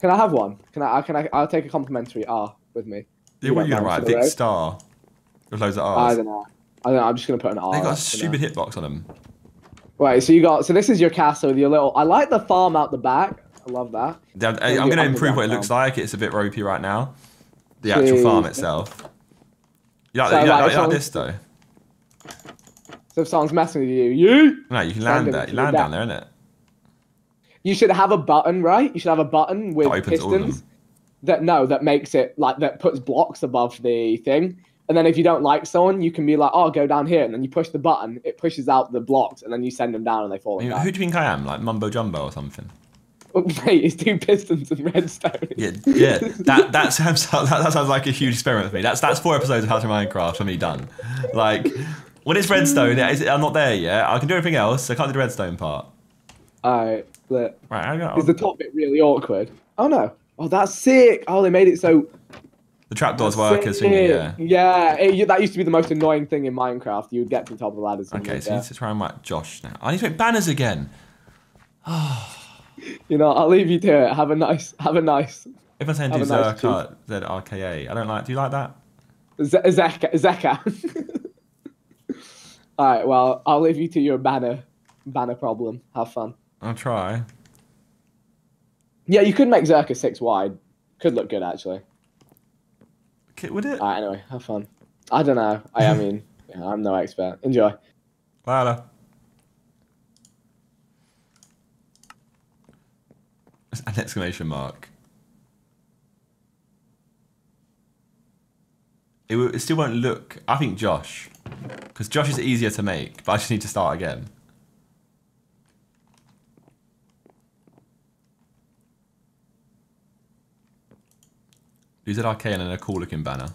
Can I have one? I'll take a complimentary R with me. Yeah, what are you gonna write? Vikkstar. With loads of R's. I don't know. I'm just gonna put an R. They got a stupid hitbox on them. Right. So you got. So this is your castle. Your little. I like the farm out the back. I love that. I'm going to improve what it looks like. It's a bit ropey right now. The actual farm itself. You like, so you like this though? So if someone's messing with you, No, you can land there. You land down there, innit? You should have a button, right? You should have a button with pistons. That makes it, like, that puts blocks above the thing. And then if you don't like someone, you can be like, oh, go down here. And then you push the button. It pushes out the blocks. And then you send them down and they fall down. Who do you think I am? Like Mumbo Jumbo or something? Mate, it's two pistons and redstone. Yeah. That sounds like a huge experiment for me. That's 4 episodes of How to Minecraft for me done. Like, when it's redstone, I'm not there yet. I can do everything else. I can't do the redstone part. Alright, look. Is the top bit really awkward? Oh no. Oh, that's sick. Oh, they made it so. The trapdoors work as thingy, yeah. Yeah, that used to be the most annoying thing in Minecraft. You would get to the top of the ladders. Okay, so you need to try and write Josh now. I need to make banners again. Oh. You know, I'll leave you to it. Have a nice. If I'm saying do Zerka, ZRKA, I don't like. Do you like that? Zeka. All right. Well, I'll leave you to your banner problem. Have fun. I'll try. Yeah, you could make Zerka 6 wide. Could look good actually. Okay, would it? All right. Anyway, have fun. I don't know. I mean, yeah, I'm no expert. Enjoy. Later. An exclamation mark. It still won't look. I think Josh, because Josh is easier to make, but I just need to start again. Do ZRK and then a cool looking banner.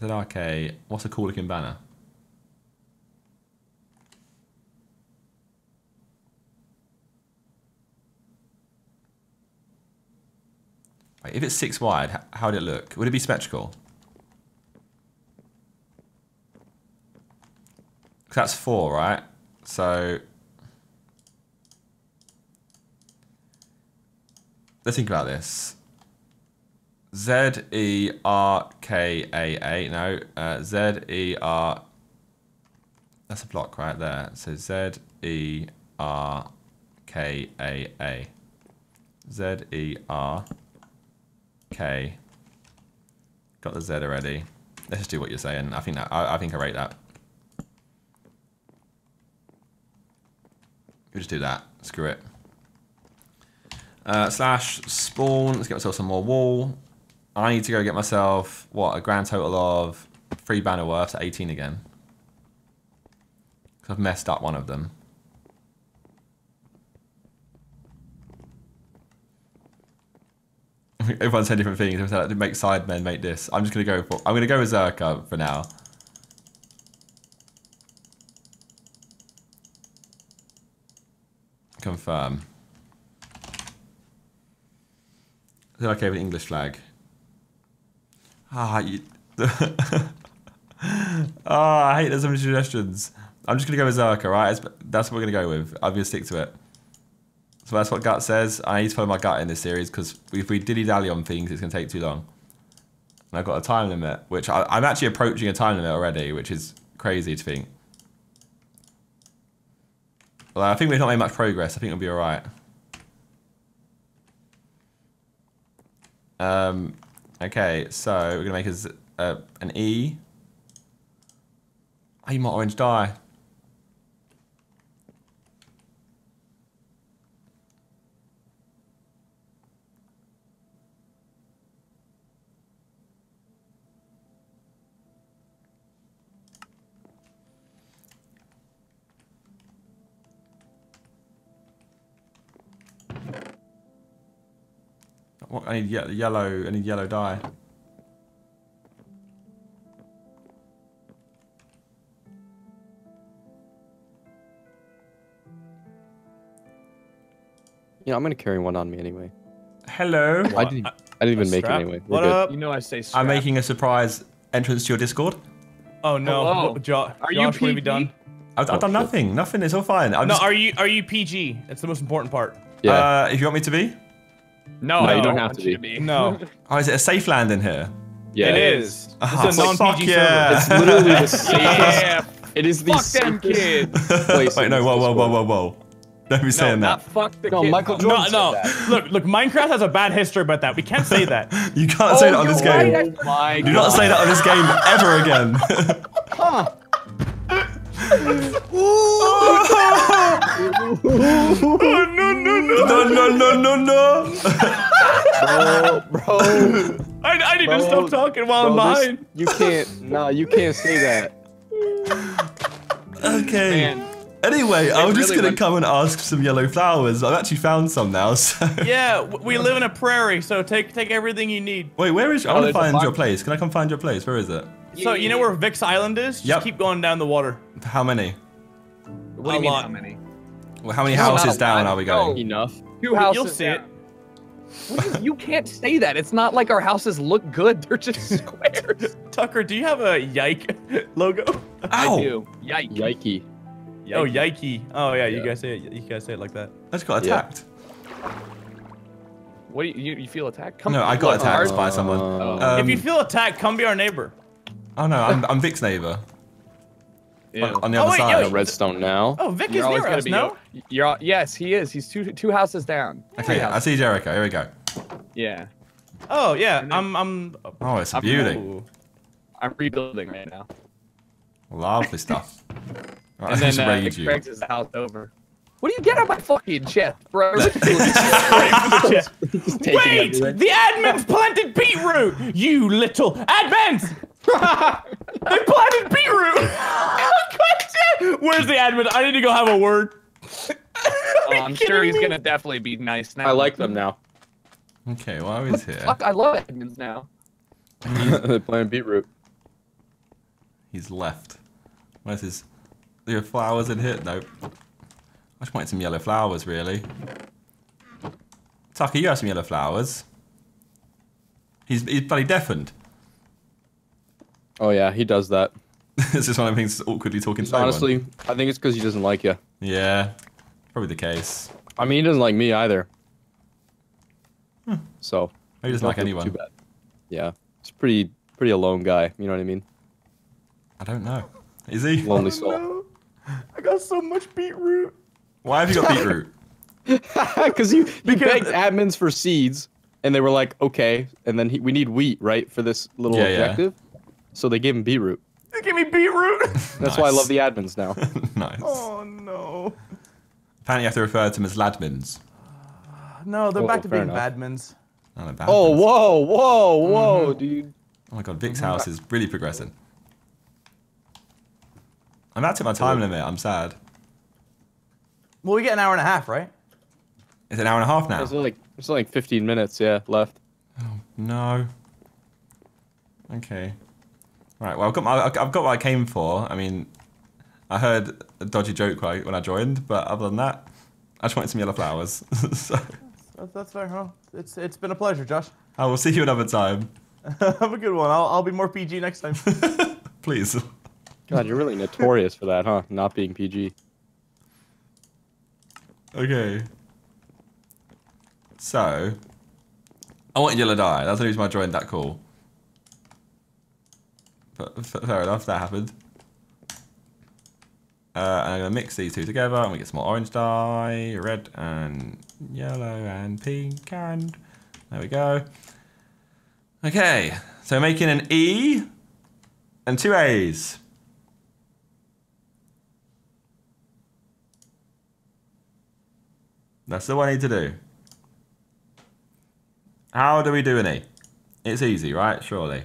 ZRK, what's a cool looking banner? Wait, if it's 6 wide, how would it look? Would it be symmetrical? Because that's 4, right? So let's think about this. ZERKAA. No, ZER. That's a block right there. So ZERKAA. ZER. Okay, got the Z already. Let's just do what you're saying. I think that I think I rate that. We'll just do that. Screw it. Slash spawn. Let's get myself some more wool. I need to go get myself what a grand total of 3 banner worth, so 18 again. Because I've messed up one of them. Everyone said different things. Everyone said, make Sidemen, make this. I'm just gonna go for. I'm gonna go with Zerka for now. Confirm. Zerka with an English flag. Ah, you. I hate there's so many suggestions. I'm just gonna go with Zerka, right? That's what we're gonna go with. I'm gonna stick to it. So that's what gut says. I need to follow my gut in this series because if we dilly-dally on things, it's going to take too long. And I've got a time limit, which I'm actually approaching a time limit already, which is Crazy to think. Well, I think we've not made much progress. I think it'll be all right. Okay, so we're gonna make an E. Oh, you might orange die. What, I need yellow. I need yellow dye. Yeah, I'm gonna carry one on me anyway. Hello. What? I didn't even make it anyway. We're what good. Up? You know I say strap. I'm making a surprise entrance to your Discord. Oh no! Oh, Josh, are you PG? What have you done? I've done nothing. Nothing. It's all fine. I'm just... Are you PG? That's the most important part. Yeah. If you want me to be. No, no, you don't have to be. No. Oh, is it a safe land in here? Yeah, it is. Oh, it's a non-PG server. It's literally the safest. Yeah. It is the safest. Fuck them kids. Wait, no, whoa. Don't be saying that. Fuck the kids. No, Michael Jordan said that. Look, Minecraft has a bad history about that. We can't say that. You can't say that on this game. Right. Oh my God. Do not say that on this game ever again. Huh. Oh, no. Bro. I need to stop talking while I'm behind. You can't say that. Okay. Man. Anyway, I was just gonna come and ask for some yellow flowers. I've actually found some now, so. Yeah, we live in a prairie, so take everything you need. Wait, where is, I wanna find your place. Can I come find your place? Where is it? So, you know where Vicks Island is? Just keep going down the water. How many? What do you mean, how many? Well, how many houses down are we going? Enough. 2 houses. You'll see it. You can't say that. It's not like our houses look good. They're just squares. Tucker, do you have a yike logo? Ow. I do. Yike. Yikey. Oh, yikey. Oh, yeah, you guys say it. You guys say it like that. I just got attacked. Yeah. What? You feel attacked? I got attacked by someone. If you feel attacked, come be our neighbor. Oh no, I'm Vic's neighbor. Yeah. On the other side. Yo, redstone now. Oh, Vic is near us, no? Yes, he is. He's two houses down. Okay, yeah, I see Jericho. Here we go. Yeah. Oh yeah, I'm. Oh, it's a beauty. I'm rebuilding right now. Lovely stuff. Right, and then Craig's is the house over. What do you get on my fucking chest, bro? Wait, the admins planted beetroot. You little admins! They planted beetroot! Where's the admin? I need to go have a word. I'm sure he's gonna definitely be nice now. I like them now. Okay, well, he's here. Fuck, I love admins now. They're playing beetroot. He's left. Where's his... Are there flowers in here? Nope. I just wanted some yellow flowers, really. Tucker, you have some yellow flowers. He's bloody deafened. Oh yeah, he does that. It's just one of the things awkwardly talking to someone. Honestly, I think it's because he doesn't like you. Yeah, probably the case. I mean, he doesn't like me either. Hmm. So maybe he doesn't like anyone. Too bad. Yeah, he's a pretty alone guy. You know what I mean? I don't know. Is he? Lonely soul. Know. I got so much beetroot. Why have you got beetroot? Because you begged admins for seeds, and they were like, okay, and then we need wheat, right, for this little objective. Yeah. So they gave him beetroot. They gave me beetroot? That's why I love the admins now. Nice. Oh, no. Apparently you have to refer to them as ladmins. No, they're back to being badmins. Oh, no, badmins. Oh, whoa, dude. Oh, my God, Vic's house is really progressing. I'm out to my time limit. I'm sad. Well, we get an hour and a half, right? It's an hour and a half now. It's like 15 minutes, yeah, left. Oh, no. Okay. Right, well, I've got what I came for. I mean, I heard a dodgy joke when I joined, but other than that, I just wanted some yellow flowers. So. That's fair. Well, it's been a pleasure, Josh. I will see you another time. Have a good one. I'll be more PG next time. Please. God, you're really notorious for that, huh? Not being PG. Okay. So, I want yellow dye. That's the reason I joined that call. Fair enough, that happened. And I'm going to mix these two together and we get some more orange dye, red and yellow and pink, and there we go. Okay, so making an E and two A's. That's all I need to do. How do we do an E? It's easy, right? Surely.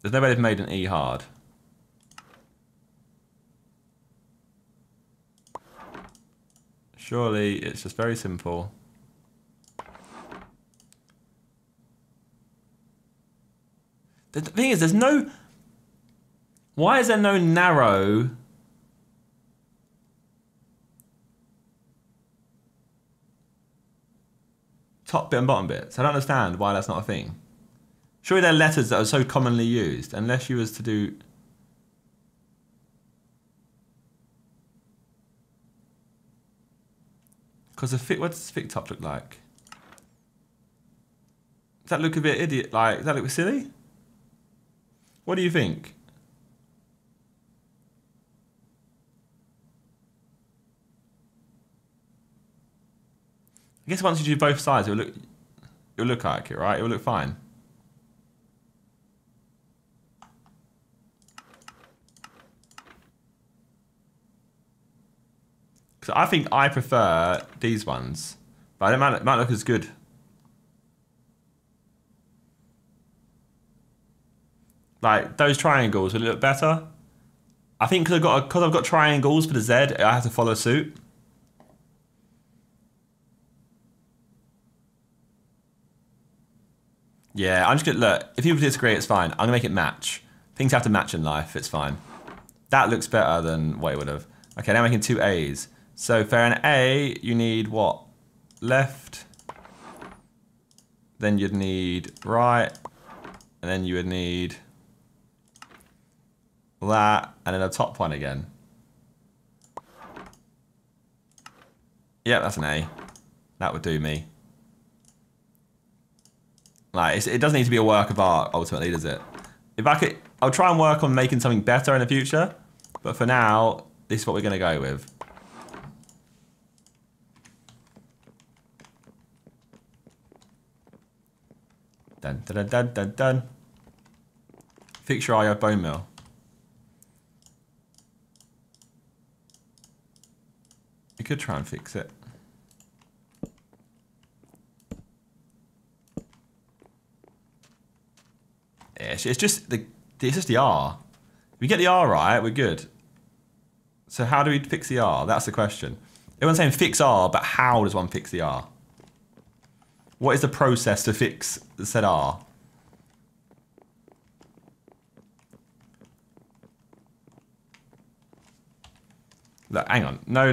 There's no way they've made an E hard. Surely it's just very simple. The thing is, there's no... Why is there no narrow... top bit and bottom bit? So I don't understand why that's not a thing. Surely they're letters that are so commonly used, unless you was to do... Because what does thick top look like? Does that look a bit idiot? Like, does that look silly? What do you think? I guess once you do both sides, it'll look like it, right? It'll look fine. So I think I prefer these ones, but it might look as good. Like those triangles would look better. I think because I've got triangles for the Z, I have to follow suit. Yeah, I'm just gonna look. If people disagree, it's fine. I'm gonna make it match. Things have to match in life. It's fine. That looks better than what it would have. Okay, now I'm making two A's. So for an A, you need what? Left. Then you'd need right. And then you would need that. And then a top one again. Yeah, that's an A. That would do me. Like, it doesn't need to be a work of art, ultimately, does it? If I could, I'll try and work on making something better in the future. But for now, this is what we're going to go with. Dun, dun, dun, dun, dun. Fix your eye, your bone mill. You could try and fix it. It's just the R. If we get the R right, we're good. So how do we fix the R? That's the question. Everyone's saying fix R, but how does one fix the R? What is the process to fix the said R? Look, hang on. No.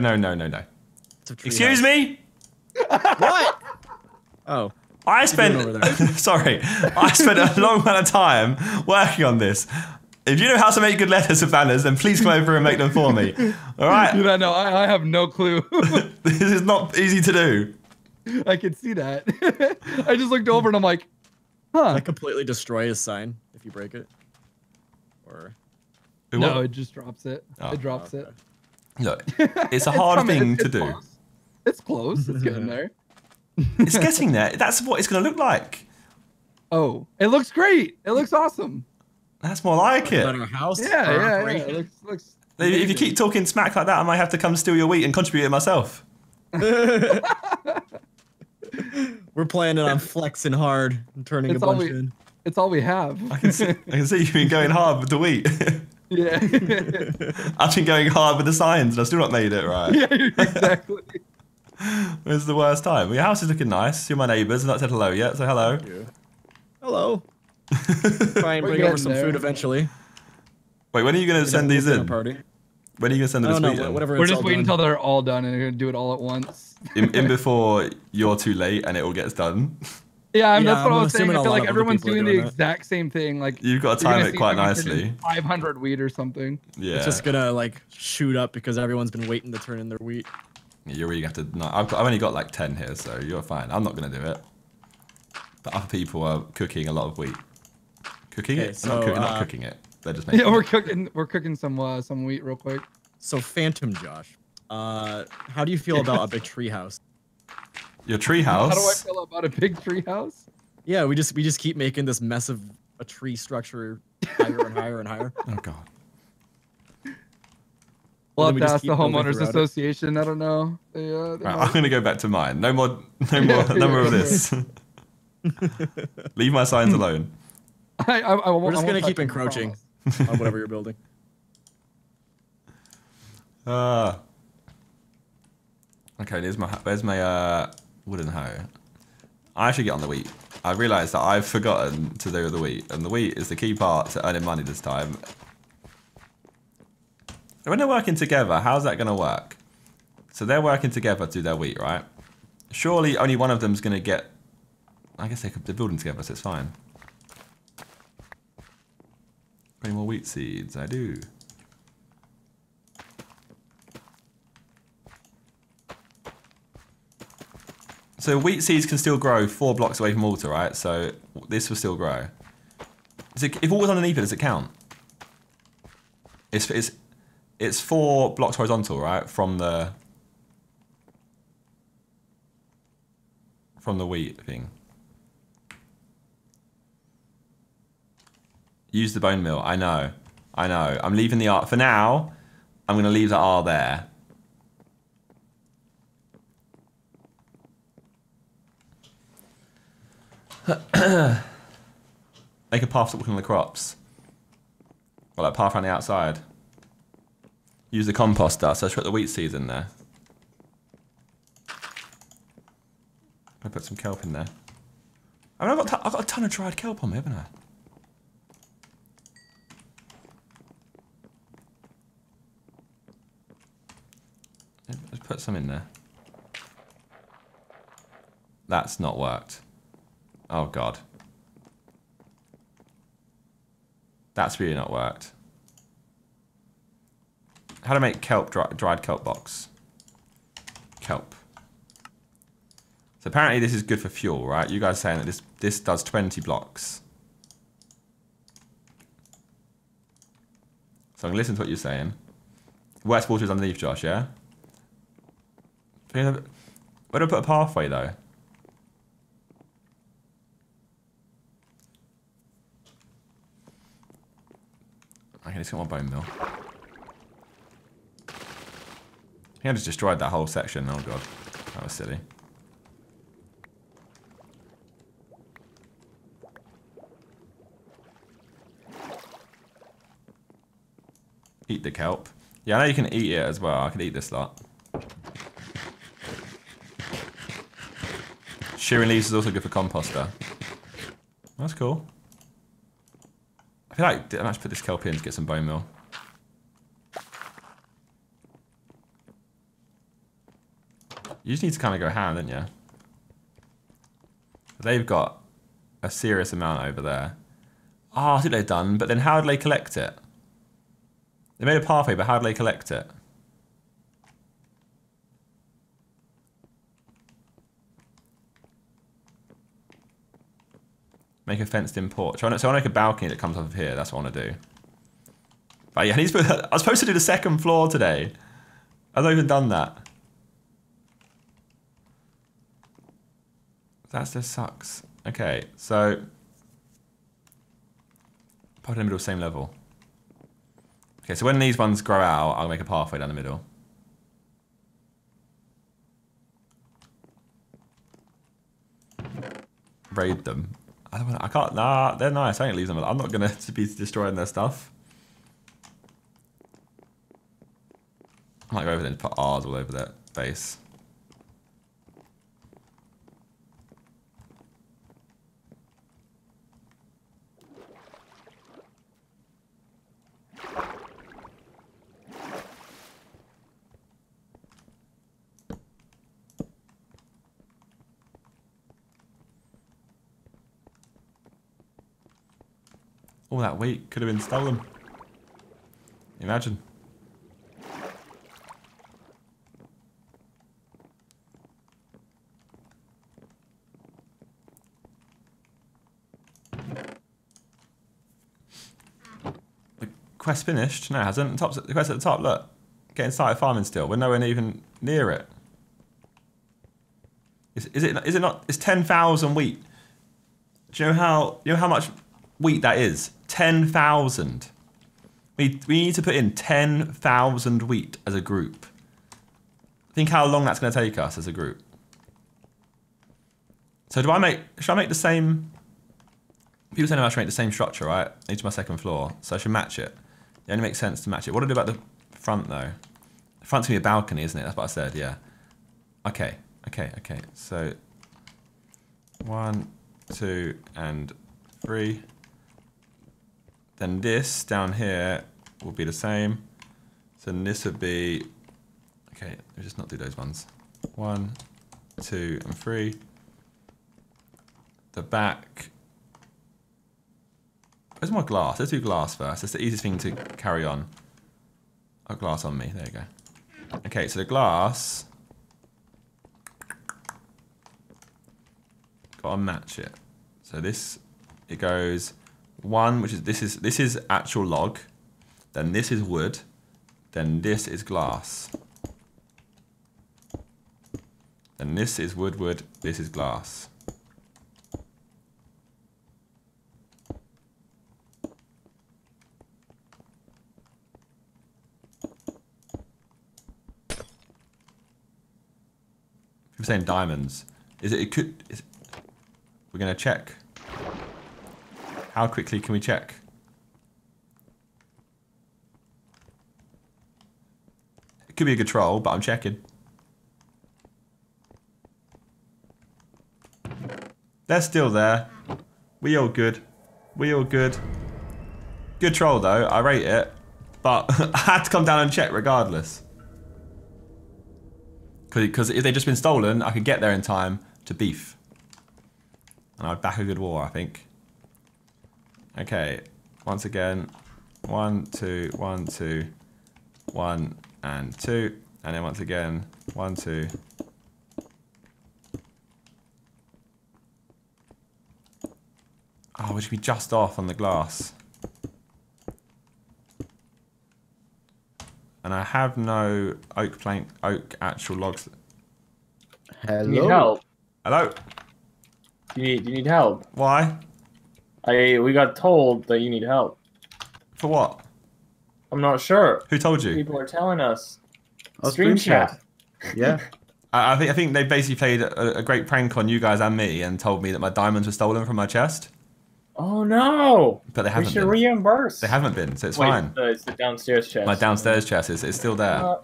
Excuse me? What? Oh. I spent, sorry, I spent a long amount of time working on this. If you know how to make good letters and banners, then please come over and make them for me. All right? Yeah, no, I have no clue. This is not easy to do. I can see that. I just looked over and I'm like, huh. I completely destroy a sign if you break it. Or no, it just drops it. Oh. It drops it. Look, it's a hard thing to do. Close. It's close. It's getting there. It's getting there. That's what it's going to look like. Oh, it looks great. It looks awesome. That's more like it. Our house. Yeah. It looks if you keep talking smack like that, I might have to come steal your wheat and contribute it myself. We're planning on flexing hard and turning a bunch in. It's all we have. I can see you've been going hard with the wheat. Yeah. I've been going hard with the science and I've still not made it right. Yeah, exactly. When's the worst time? Well, your house is looking nice. You're my neighbours. I've not said hello yet, so hello. Hello. Try and bring over some food eventually. Wait, when are you going to send these in? Party. When are you going to send this in? We're just waiting until they're all done and we're going to do it all at once. in before you're too late and it all gets done. Yeah, I mean, that's what I was saying. I feel like everyone's doing the exact same thing. Like, you've got to time it quite nicely. 500 wheat or something. Yeah. It's just going to like shoot up because everyone's been waiting to turn in their wheat. You're really gonna have to. No, I've only got like 10 here, so you're fine. I'm not gonna do it. But other people are cooking a lot of wheat. Cooking it? So, not cooking it. They're just making. Yeah, we're cooking. We're cooking some wheat real quick. So Phantom Josh, how do you feel about a big treehouse? Your treehouse? How do I feel about a big treehouse? Yeah, we just keep making this mess of a tree structure higher and higher and higher. Oh god. Well, that's the homeowners association. I don't know. Right, I'm gonna go back to mine. No more of this. Leave my signs alone. We're just gonna keep encroaching on whatever you're building. Okay, there's my wooden hoe. I should get on the wheat. I realised that I've forgotten to do the wheat, and the wheat is the key part to earning money this time. When they're working together, how's that going to work? So they're working together to do their wheat, right? Surely only one of them's going to get... I guess they're building together, so it's fine. Any more wheat seeds? I do. So wheat seeds can still grow 4 blocks away from water, right? So this will still grow. Is it, if water's underneath it, does it count? It's 4 blocks horizontal, right? From the wheat thing. Use the bone mill. I know. I'm leaving the R for now. I'm gonna leave the R there. Make a path to walk on the crops. Or that path around the outside. Use the composter, so I should put the wheat seeds in there. I put some kelp in there. I mean, I've got a ton of dried kelp on me, haven't I? Let's put some in there. That's not worked. Oh god. That's really not worked. How to make kelp, dried kelp box. Kelp. So apparently this is good for fuel, right? You guys are saying that this does 20 blocks. So I'm gonna listen to what you're saying. Wet water is underneath, Josh, yeah? Where do I put a pathway though? Okay, let's get my bone mill. I think I just destroyed that whole section. Oh god, that was silly. Eat the kelp. Yeah, I know you can eat it as well. I could eat this lot. Shearing leaves is also good for composter. That's cool. I feel like I should put this kelp in to get some bone meal. You just need to kind of go ham, don't you? They've got a serious amount over there. Oh, I think they've done, but then how do they collect it? They made a pathway, but how do they collect it? Make a fenced-in porch. So I want to make a balcony that comes off of here. That's what I want to do. But yeah, I was supposed to do the second floor today. I've not even done that. That just sucks. Okay, so... Part of the middle, same level. Okay, so when these ones grow out, I'll make a pathway down the middle. Raid them. I can't, nah, they're nice, I ain't leave them. I'm not gonna be destroying their stuff. I might go over there and put R's all over their base. All that wheat could have been stolen. Imagine. The quest finished? No, it hasn't. The quest at the top, look. getting started farming still. We're nowhere even near it. Is it not? It's 10,000 wheat. Do you know how much wheat that is? 10,000. We need to put in 10,000 wheat as a group. Think how long that's going to take us as a group. So do I make? Should I make the same? People saying I should make the same structure, right? Each my second floor, so I should match it. It only makes sense to match it. What do I do about the front though? The front's gonna be a balcony, isn't it? That's what I said. Yeah. Okay. Okay. Okay. So 1, 2, and 3. Then this down here will be the same. So this would be. Okay. Let's just not do those ones. 1, 2, and 3. The back. Where's my glass? Let's do glass first. That's the easiest thing to carry on. Oh, glass on me. There you go. Okay, so the glass. Gotta match it. So this, it goes 1, which is this is actual log. Then this is wood. Then this is glass. Then this is wood, wood. This is glass. I'm saying diamonds. Is it? It could. Is, we're gonna check. How quickly can we check? It could be a good troll, but I'm checking. They're still there. We all good. We all good. Good troll though. I rate it, but I had to come down and check regardless. Because if they'd just been stolen, I could get there in time to beef. And I'd back a good war, I think. Okay, once again. 1, 2, 1, 2, 1, and 2. And then once again, 1, 2. Oh, we should be just off on the glass. And I have no oak plank, oak actual logs. Hello. Do you need help? Hello. Do you need help? Why? We got told that you need help. For what? I'm not sure. Who told you? People are telling us. Oh, Stream chat. Yeah. I think they basically played a great prank on you guys and me and told me that my diamonds were stolen from my chest. Oh no! But they haven't. We should reimburse. They haven't been, so it's fine. It's the downstairs chest. My downstairs chest is still there.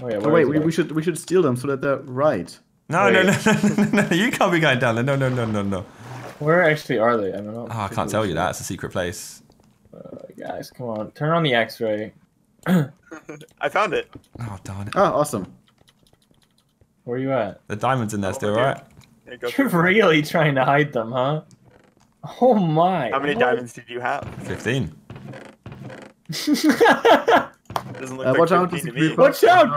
Wait, we should steal them so that they're right. No, you can't be going down there. No. Where actually are they? I don't know. Oh, I can't tell you that. It's a secret place. Guys, come on! Turn on the X-ray. I found it. Oh darn it! Oh, awesome. Where are you at? The diamonds in there still, right? You're really trying to hide them, huh? Oh my! How many diamonds did you have? 15. Doesn't look like watch 15 out to me. Watch out!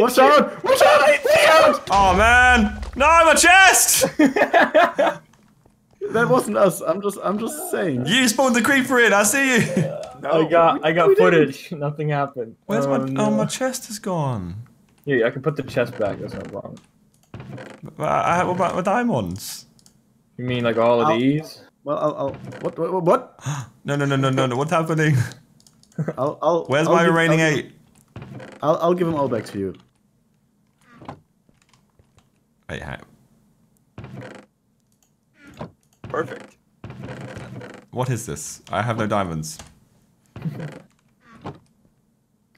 Watch out! Watch out! Oh man! No, my chest! That wasn't us. I'm just saying. You spawned the creeper in. I see you. No. I got footage. Didn't. Nothing happened. Where's my? No. Oh, my chest is gone. Yeah, I can put the chest back. That's not wrong. What about my diamonds? You mean like all of these? Well, what? No, what's happening? Where's my remaining 8? I'll give them all back to you. Wait, how? Perfect. What is this? I have no diamonds.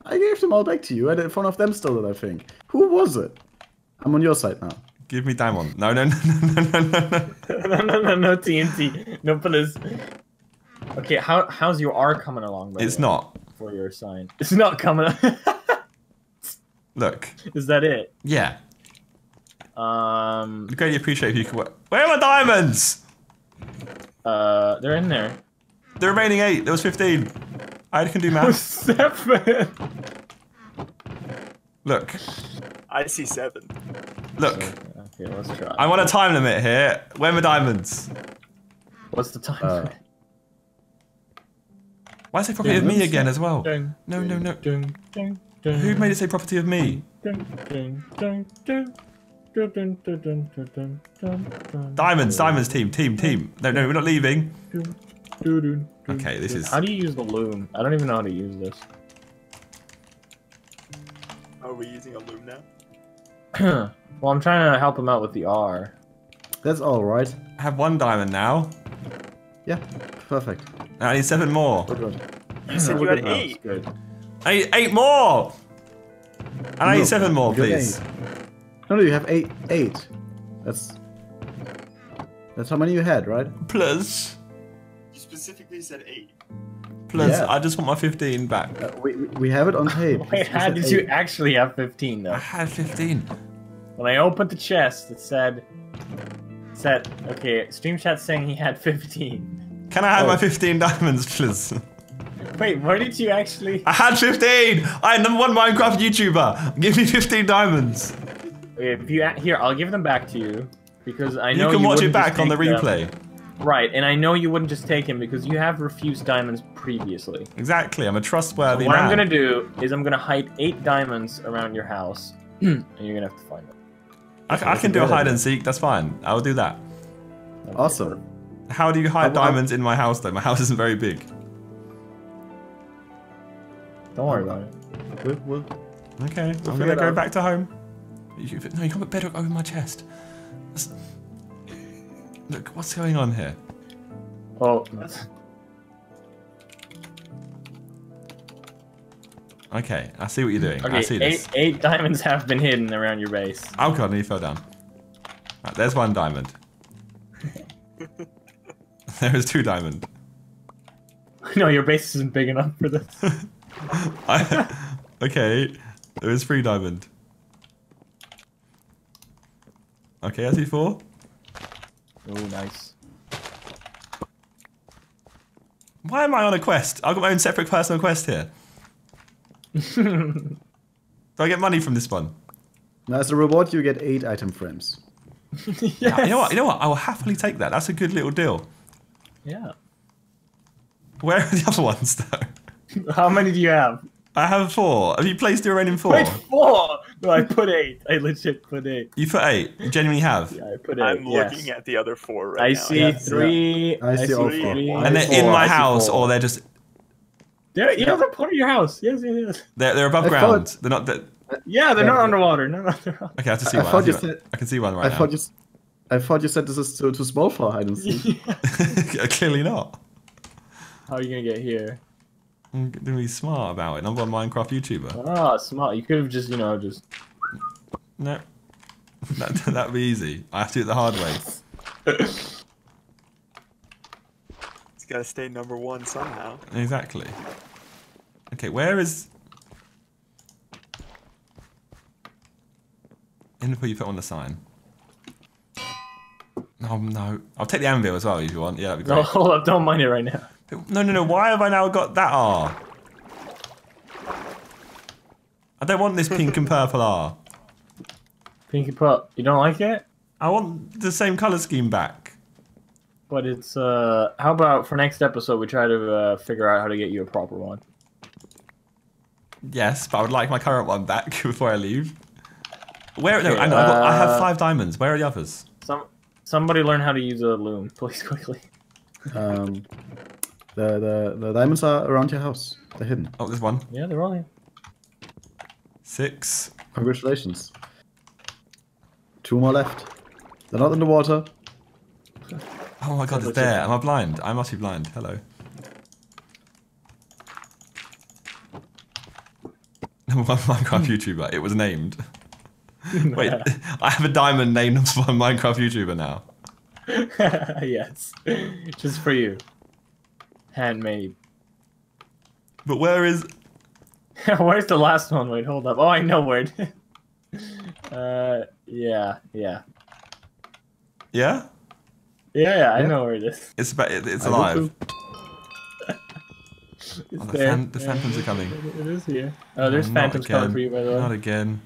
I gave them all back to you, and one of them stole it, I think. Who was it? I'm on your side now. Give me diamond. No, TNT. No, please. Okay, how's your R coming along? By it's the way, not. For your sign. It's not coming. Look. Is that it? Yeah. I'd greatly appreciate if you could. Where are my diamonds? They're in there. The remaining 8. There was 15. I can do math. 7. Look. I see 7. Look. Okay, let's try. I'm on a time limit here. Where are my diamonds? What's the time limit? Why is it probably me again as well? Dun, no. Who made it say property of me? Diamonds, diamonds, team. No, we're not leaving. Okay, this is... How do you use the loom? I don't even know how to use this. Are we using a loom now? Well, I'm trying to help him out with the R. That's all right. I have one diamond now. Yeah, perfect. I need 7 more. You said you had 8. I need 8 more! And I need 7 more, please. No, you have 8. That's how many you had, right? Plus. You specifically said 8. Plus, yeah. I just want my 15 back. We have it on tape. Wait, how did you actually have 15, though? I had 15. When I opened the chest, it said... Okay, stream chat's saying he had 15. Can I have my 15 diamonds, please? Wait, where did you actually... I had 15! I am #1 Minecraft YouTuber! Give me 15 diamonds! If you here, I'll give them back to you, because I know you can watch it back on the replay. Right, and I know you wouldn't just take him because you have refused diamonds previously. Exactly, I'm a trustworthy man. What I'm gonna do is I'm gonna hide 8 diamonds around your house, and you're gonna have to find them. I can do a hide and seek. That's fine. I'll do that. Awesome. How do you hide diamonds in my house, though? My house isn't very big. Don't worry about it. Okay, I'm gonna go back to home. No, you can't better over my chest. Look, what's going on here? Oh. Okay, I see what you're doing. Okay, I see this. 8 diamonds have been hidden around your base. Oh god, he fell down. Right, there's 1 diamond. There is 2 diamond. No, your base isn't big enough for this. Okay, there is 3 diamond. Okay, I see 4. Oh, nice. Why am I on a quest? I've got my own separate personal quest here. Do I get money from this one? No, as a reward you get 8 item frames. Yes. Yeah, you know what? I will happily take that. That's a good little deal. Yeah. Where are the other ones, though? How many do you have? I have 4. Have you placed your own in 4? Wait, 4? No, I put 8. I legit put 8. You put 8? You genuinely have? Yeah, I put 8. I'm looking at the other 4 right now. I see 3. I see 4. And they're in my house, or they're just... They're part of your house. Yes. They're above ground. They're not... They're not underwater. No, okay, I have to see one. I can see one right now. I thought you said this is too small for hide and seek. Clearly not. How are you going to get here? I'm going to be smart about it. I'm a Minecraft YouTuber. Ah, smart. You could have just, just... No. That would be easy. I have to do it the hard way. It's got to stay #1 somehow. Exactly. Okay, where is... Input you put on the sign. Oh, no. I'll take the anvil as well if you want. Yeah, that'd be great. No, hold up. Don't mind it right now. No, why have I now got that R? I don't want this pink and purple R. Pink and purple? You don't like it? I want the same colour scheme back. But it's, how about for next episode we try to figure out how to get you a proper one? Yes, but I would like my current one back before I leave. Where? Okay, no, I know, I have 5 diamonds. Where are the others? Somebody learn how to use a loom, please, quickly. The diamonds are around your house. They're hidden. Oh, there's 1. Yeah, they're all here. 6. Congratulations. 2 more left. They're not in the water. Oh my god, it's there. Am I blind? I must be blind. Hello. #1 Minecraft YouTuber. It was named. Wait, I have a diamond named #1 Minecraft YouTuber now. Yes. Just for you. Handmade. But where is... Where's the last one? Wait, hold up. Oh, I know where it is. Yeah? Yeah, I know where it is. It's alive. The phantoms are coming. It is here. Oh, there's phantoms coming for you, by the way. Not again.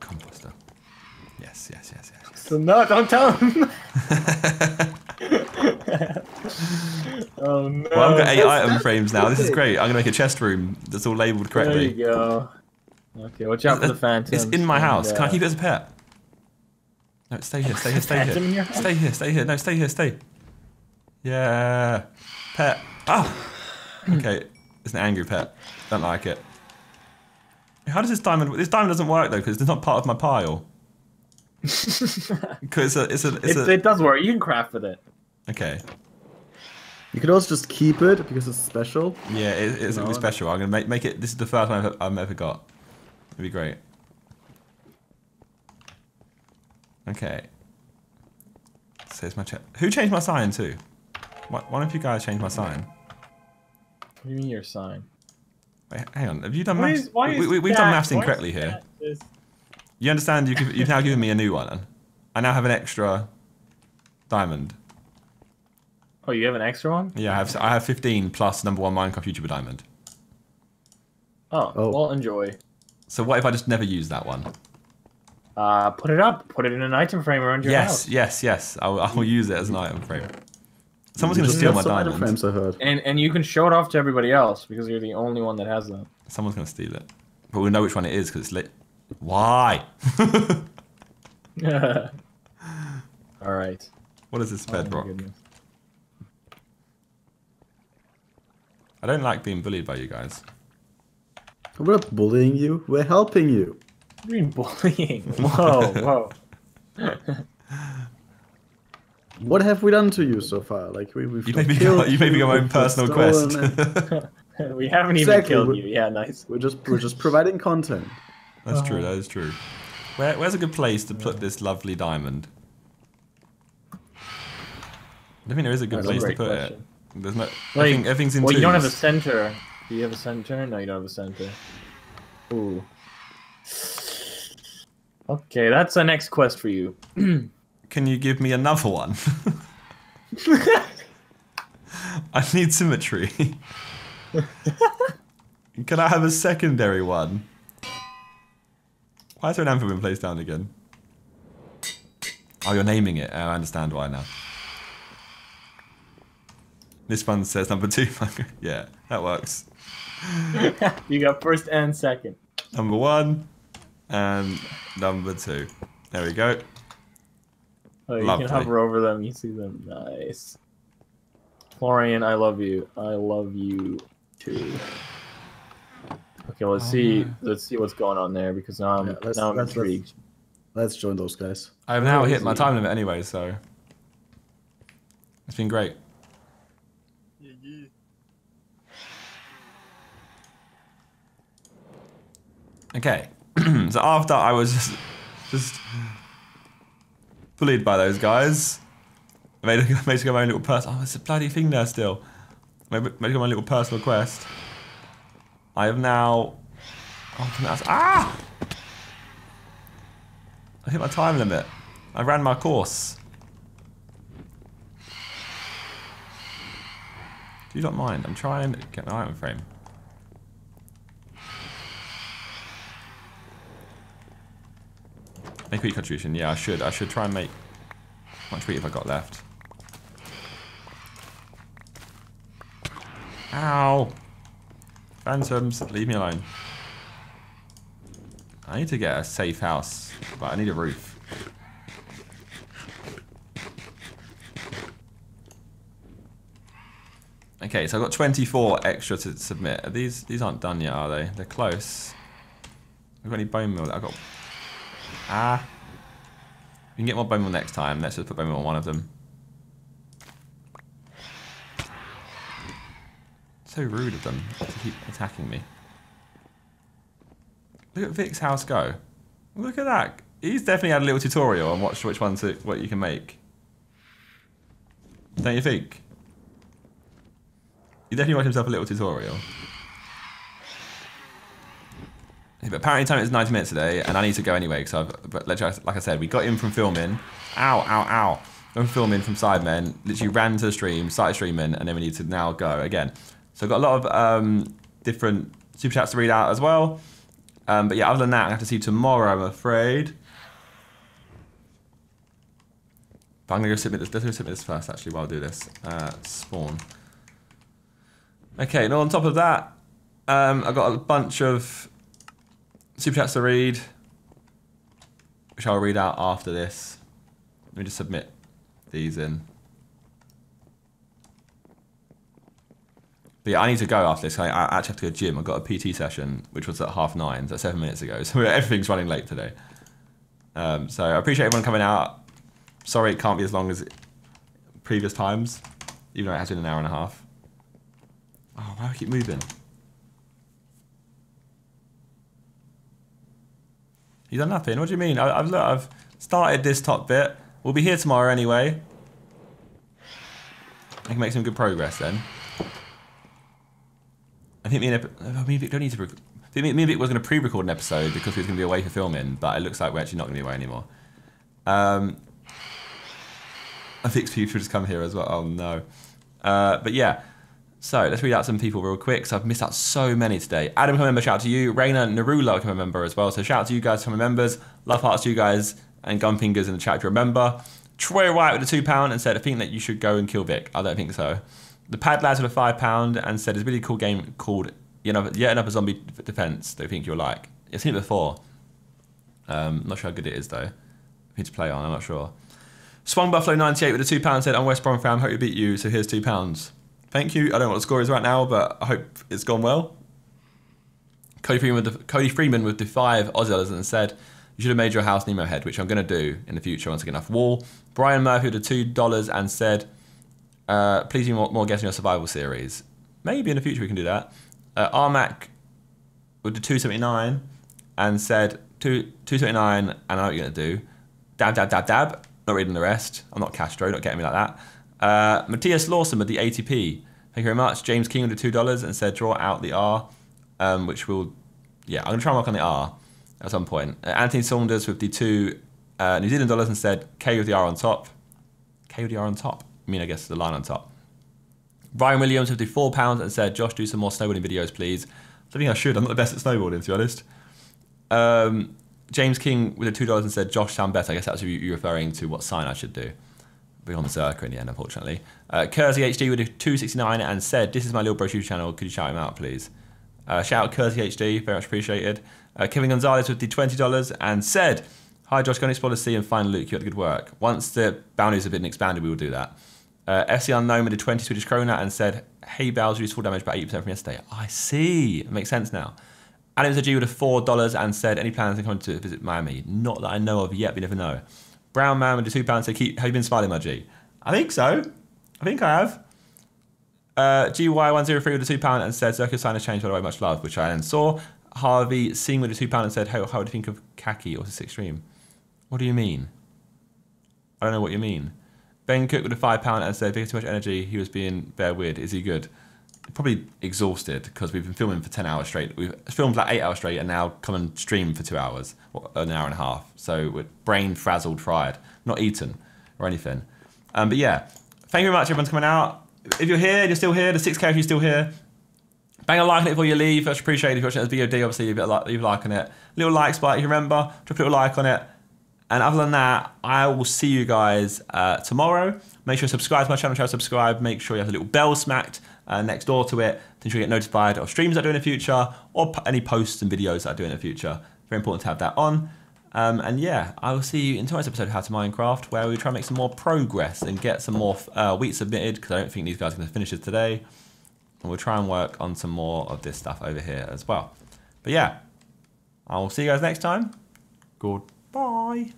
Composter. Yes. So no, don't tell him! Oh no. Well, I've got 8 item frames now. This is great. I'm going to make a chest room that's all labelled correctly. There you go. Okay, watch out for the Phantom. It's in my house. Can I keep it as a pet? No, stay here, stay here, stay here. Stay here, stay here. No, stay here, stay. Yeah. Pet. Oh! Okay, it's an angry pet. Don't like it. How does this diamond... This diamond doesn't work, though, because it's not part of my pile. Because it does work. You can craft with it. Okay. You could also just keep it, because it's special. Yeah, it's going to be special. I'm going to make it... This is the first one I've ever got. It'd be great. Okay. So it's my check. Who changed my sign to? One of you guys changed my sign. What do you mean your sign? Wait, hang on. Have you done maths? We've done maths incorrectly here. You understand? You've now given me a new one. I now have an extra diamond. Oh, you have an extra one? Yeah, I have 15 plus #1 Minecraft YouTuber diamond. Oh, well, enjoy. So what if I just never use that one? Put it up. Put it in an item frame around your house. Yes. I will use it as an item frame. Someone's going to steal my diamond. Frames, I heard. And you can show it off to everybody else because you're the only one that has them. Someone's going to steal it. But we'll know which one it is because it's lit. Why? All right. What is this bedrock? I don't like being bullied by you guys. We're not bullying you. We're helping you. What do you mean bullying? Whoa, whoa. What have we done to you so far? Like we've you made me go my own personal quest. We haven't even killed you. Yeah, nice. We're just providing content. That's true. That is true. Where's a good place to put this lovely diamond? I mean, there is a good place to put it. There's no. Like, everything's in twos. You don't have a center. Do you have a center? No, you don't have a center. Ooh. Okay, that's the next quest for you. Can you give me another one? I need symmetry. Can I have a secondary one? Why is there an anthem in place down again? Oh, you're naming it. I understand why now. This one says #2. Yeah, that works. You got first and second. #1 and #2. There we go. Oh, you lovely. Can hover over them, you see them. Nice. Florian, I love you. I love you too. Okay, let's see what's going on there because now I'm, now I'm intrigued. Let's join those guys. I've now hit my time limit anyway, so it's been great. Yeah. Okay. So after I was just bullied by those guys, I made to go my own little personal. Oh, there's a bloody thing there still. I made to go my little personal quest. I have now. Oh, ah! I hit my time limit. I ran my course. Do you not mind? I'm trying to get an iron frame. Make a weak contribution. Yeah, I should try and make much wheat if I got left. Ow! Phantoms, leave me alone. I need to get a safe house, but I need a roof. Okay, so I've got 24 extra to submit. These aren't done yet, are they? They're close. I've got any bone meal that I've got. Ah. We can get more bone meal next time. Let's just put bone meal on one of them. So rude of them to keep attacking me. Look at Vic's house go. Look at that. He's definitely had a little tutorial and watched which one to what you can make. Don't you think? He definitely watched himself a little tutorial. But apparently time is 90 minutes today, and I need to go anyway. Because like I said, we got in from filming. Ow, ow, ow! From filming from Sidemen, literally ran to the stream, started streaming, and then we need to now go again. So I've got a lot of different super chats to read out as well. But yeah, other than that, I have to see you tomorrow, I'm afraid. But I'm gonna go submit this. Let's go submit this first, actually, while I do this. Spawn. Okay, now on top of that, I got a bunch of super chats to read, which I'll read out after this. Let me just submit these in. But yeah, I need to go after this. I actually have to go to the gym. I got a PT session, which was at 9:30, that's 7 minutes ago. So everything's running late today. So I appreciate everyone coming out. Sorry it can't be as long as previous times, even though it has been an hour and a half. Oh, why do I keep moving? You've done nothing. What do you mean? I've started this top bit. We'll be here tomorrow anyway. I can make some good progress then. I think me and Mivik don't need to. I think me and Mivik was going to pre-record an episode because we was going to be away for filming, but it looks like we're actually not going to be away anymore. I think Future has come here as well. Oh no. But yeah. So let's read out some people real quick because I've missed out so many today. Adam, come member, shout out to you. Raina Narula, come member as well. So shout out to you guys, come members. Love hearts to you guys and Gunfingers in the chat to remember. Troy White with a £2 and said, I think that you should go and kill Vic. I don't think so. The Pad lads with a £5 and said, it's a really cool game called Yet Another Zombie Defense that I think you'll like. I've seen it before. Not sure how good it is though. Who to play on, I'm not sure. Swung Buffalo 98 with a £2 said, I'm West Brom fam, hope you beat you, so here's £2. Thank you. I don't know what the score is right now, but I hope it's gone well. Cody Freeman with the $5 and said, you should have made your house Nemo head, which I'm going to do in the future once I get enough wool. Brian Murphy with the $2 and said, please do more guessing your survival series. Maybe in the future we can do that. Armac with the $2.79 and said, $2.79 and I know what you're going to do. Dab, dab, dab, dab. Not reading the rest. I'm not Castro, not getting me like that. Matthias Lawson with the ATP. Thank you very much. James King with the $2 and said draw out the R, which will, yeah, I'm going to try and work on the R at some point. Anthony Saunders with the $2 and said K with the R on top. K with the R on top? I mean, I guess the line on top. Ryan Williams with the £4 and said, Josh, do some more snowboarding videos, please. I think I should. I'm not the best at snowboarding, to be honest. James King with the $2 and said, Josh, sound better. I guess that's you referring to what sign I should do. Be on the Zerka in the end, unfortunately. Kersi HD with a $2.69 and said, this is my little bro's YouTube channel, could you shout him out, please? Shout out Kersi HD, very much appreciated. Kevin Gonzalez with the $20 and said, hi Josh, go and explore the sea and find Luke, you had good work. Once the boundaries have been expanded, we will do that. FC Unknown with the 20 Swedish krona and said, hey Bells, reduced fall damage by 8% from yesterday. I see, it makes sense now. Adam G with a $4 and said, any plans to come to visit Miami? Not that I know of yet, but you never know. Brown Man with the £2 said, have you been smiling, my G? I think so. I think I have. GY103 with the £2 and said, Zerka sign has changed, by the way, much love, which I then saw. Harvey Singh with the £2 and said, hey, how would you think of khaki or 6 stream? What do you mean? I don't know what you mean. Ben Cook with the £5 and said, because too much energy, he was being bare weird. Is he good? Probably exhausted because we've been filming for 10 hours straight. We've filmed like 8 hours straight and now come and stream for 2 hours, or an hour and a half. So we're brain frazzled, fried, not eaten or anything. But yeah, thank you very much everyone's coming out. If you're here, you're still here, the 6K if you're still here, bang a like on it before you leave. Much appreciated if you're watching this video, obviously leave a like on it. Little like spike, if you remember, drop a little like on it. And other than that, I will see you guys tomorrow. Make sure you subscribe to my channel, try to subscribe. Make sure you have a little bell smacked next door to it to ensure you get notified of streams I do in the future or any posts and videos that I do in the future. Very important to have that on. And yeah, I will see you in tomorrow's episode of How to Minecraft, where we try and make some more progress and get some more wheat submitted, because I don't think these guys are going to finish it today. And we'll try and work on some more of this stuff over here as well. But yeah, I will see you guys next time. Goodbye.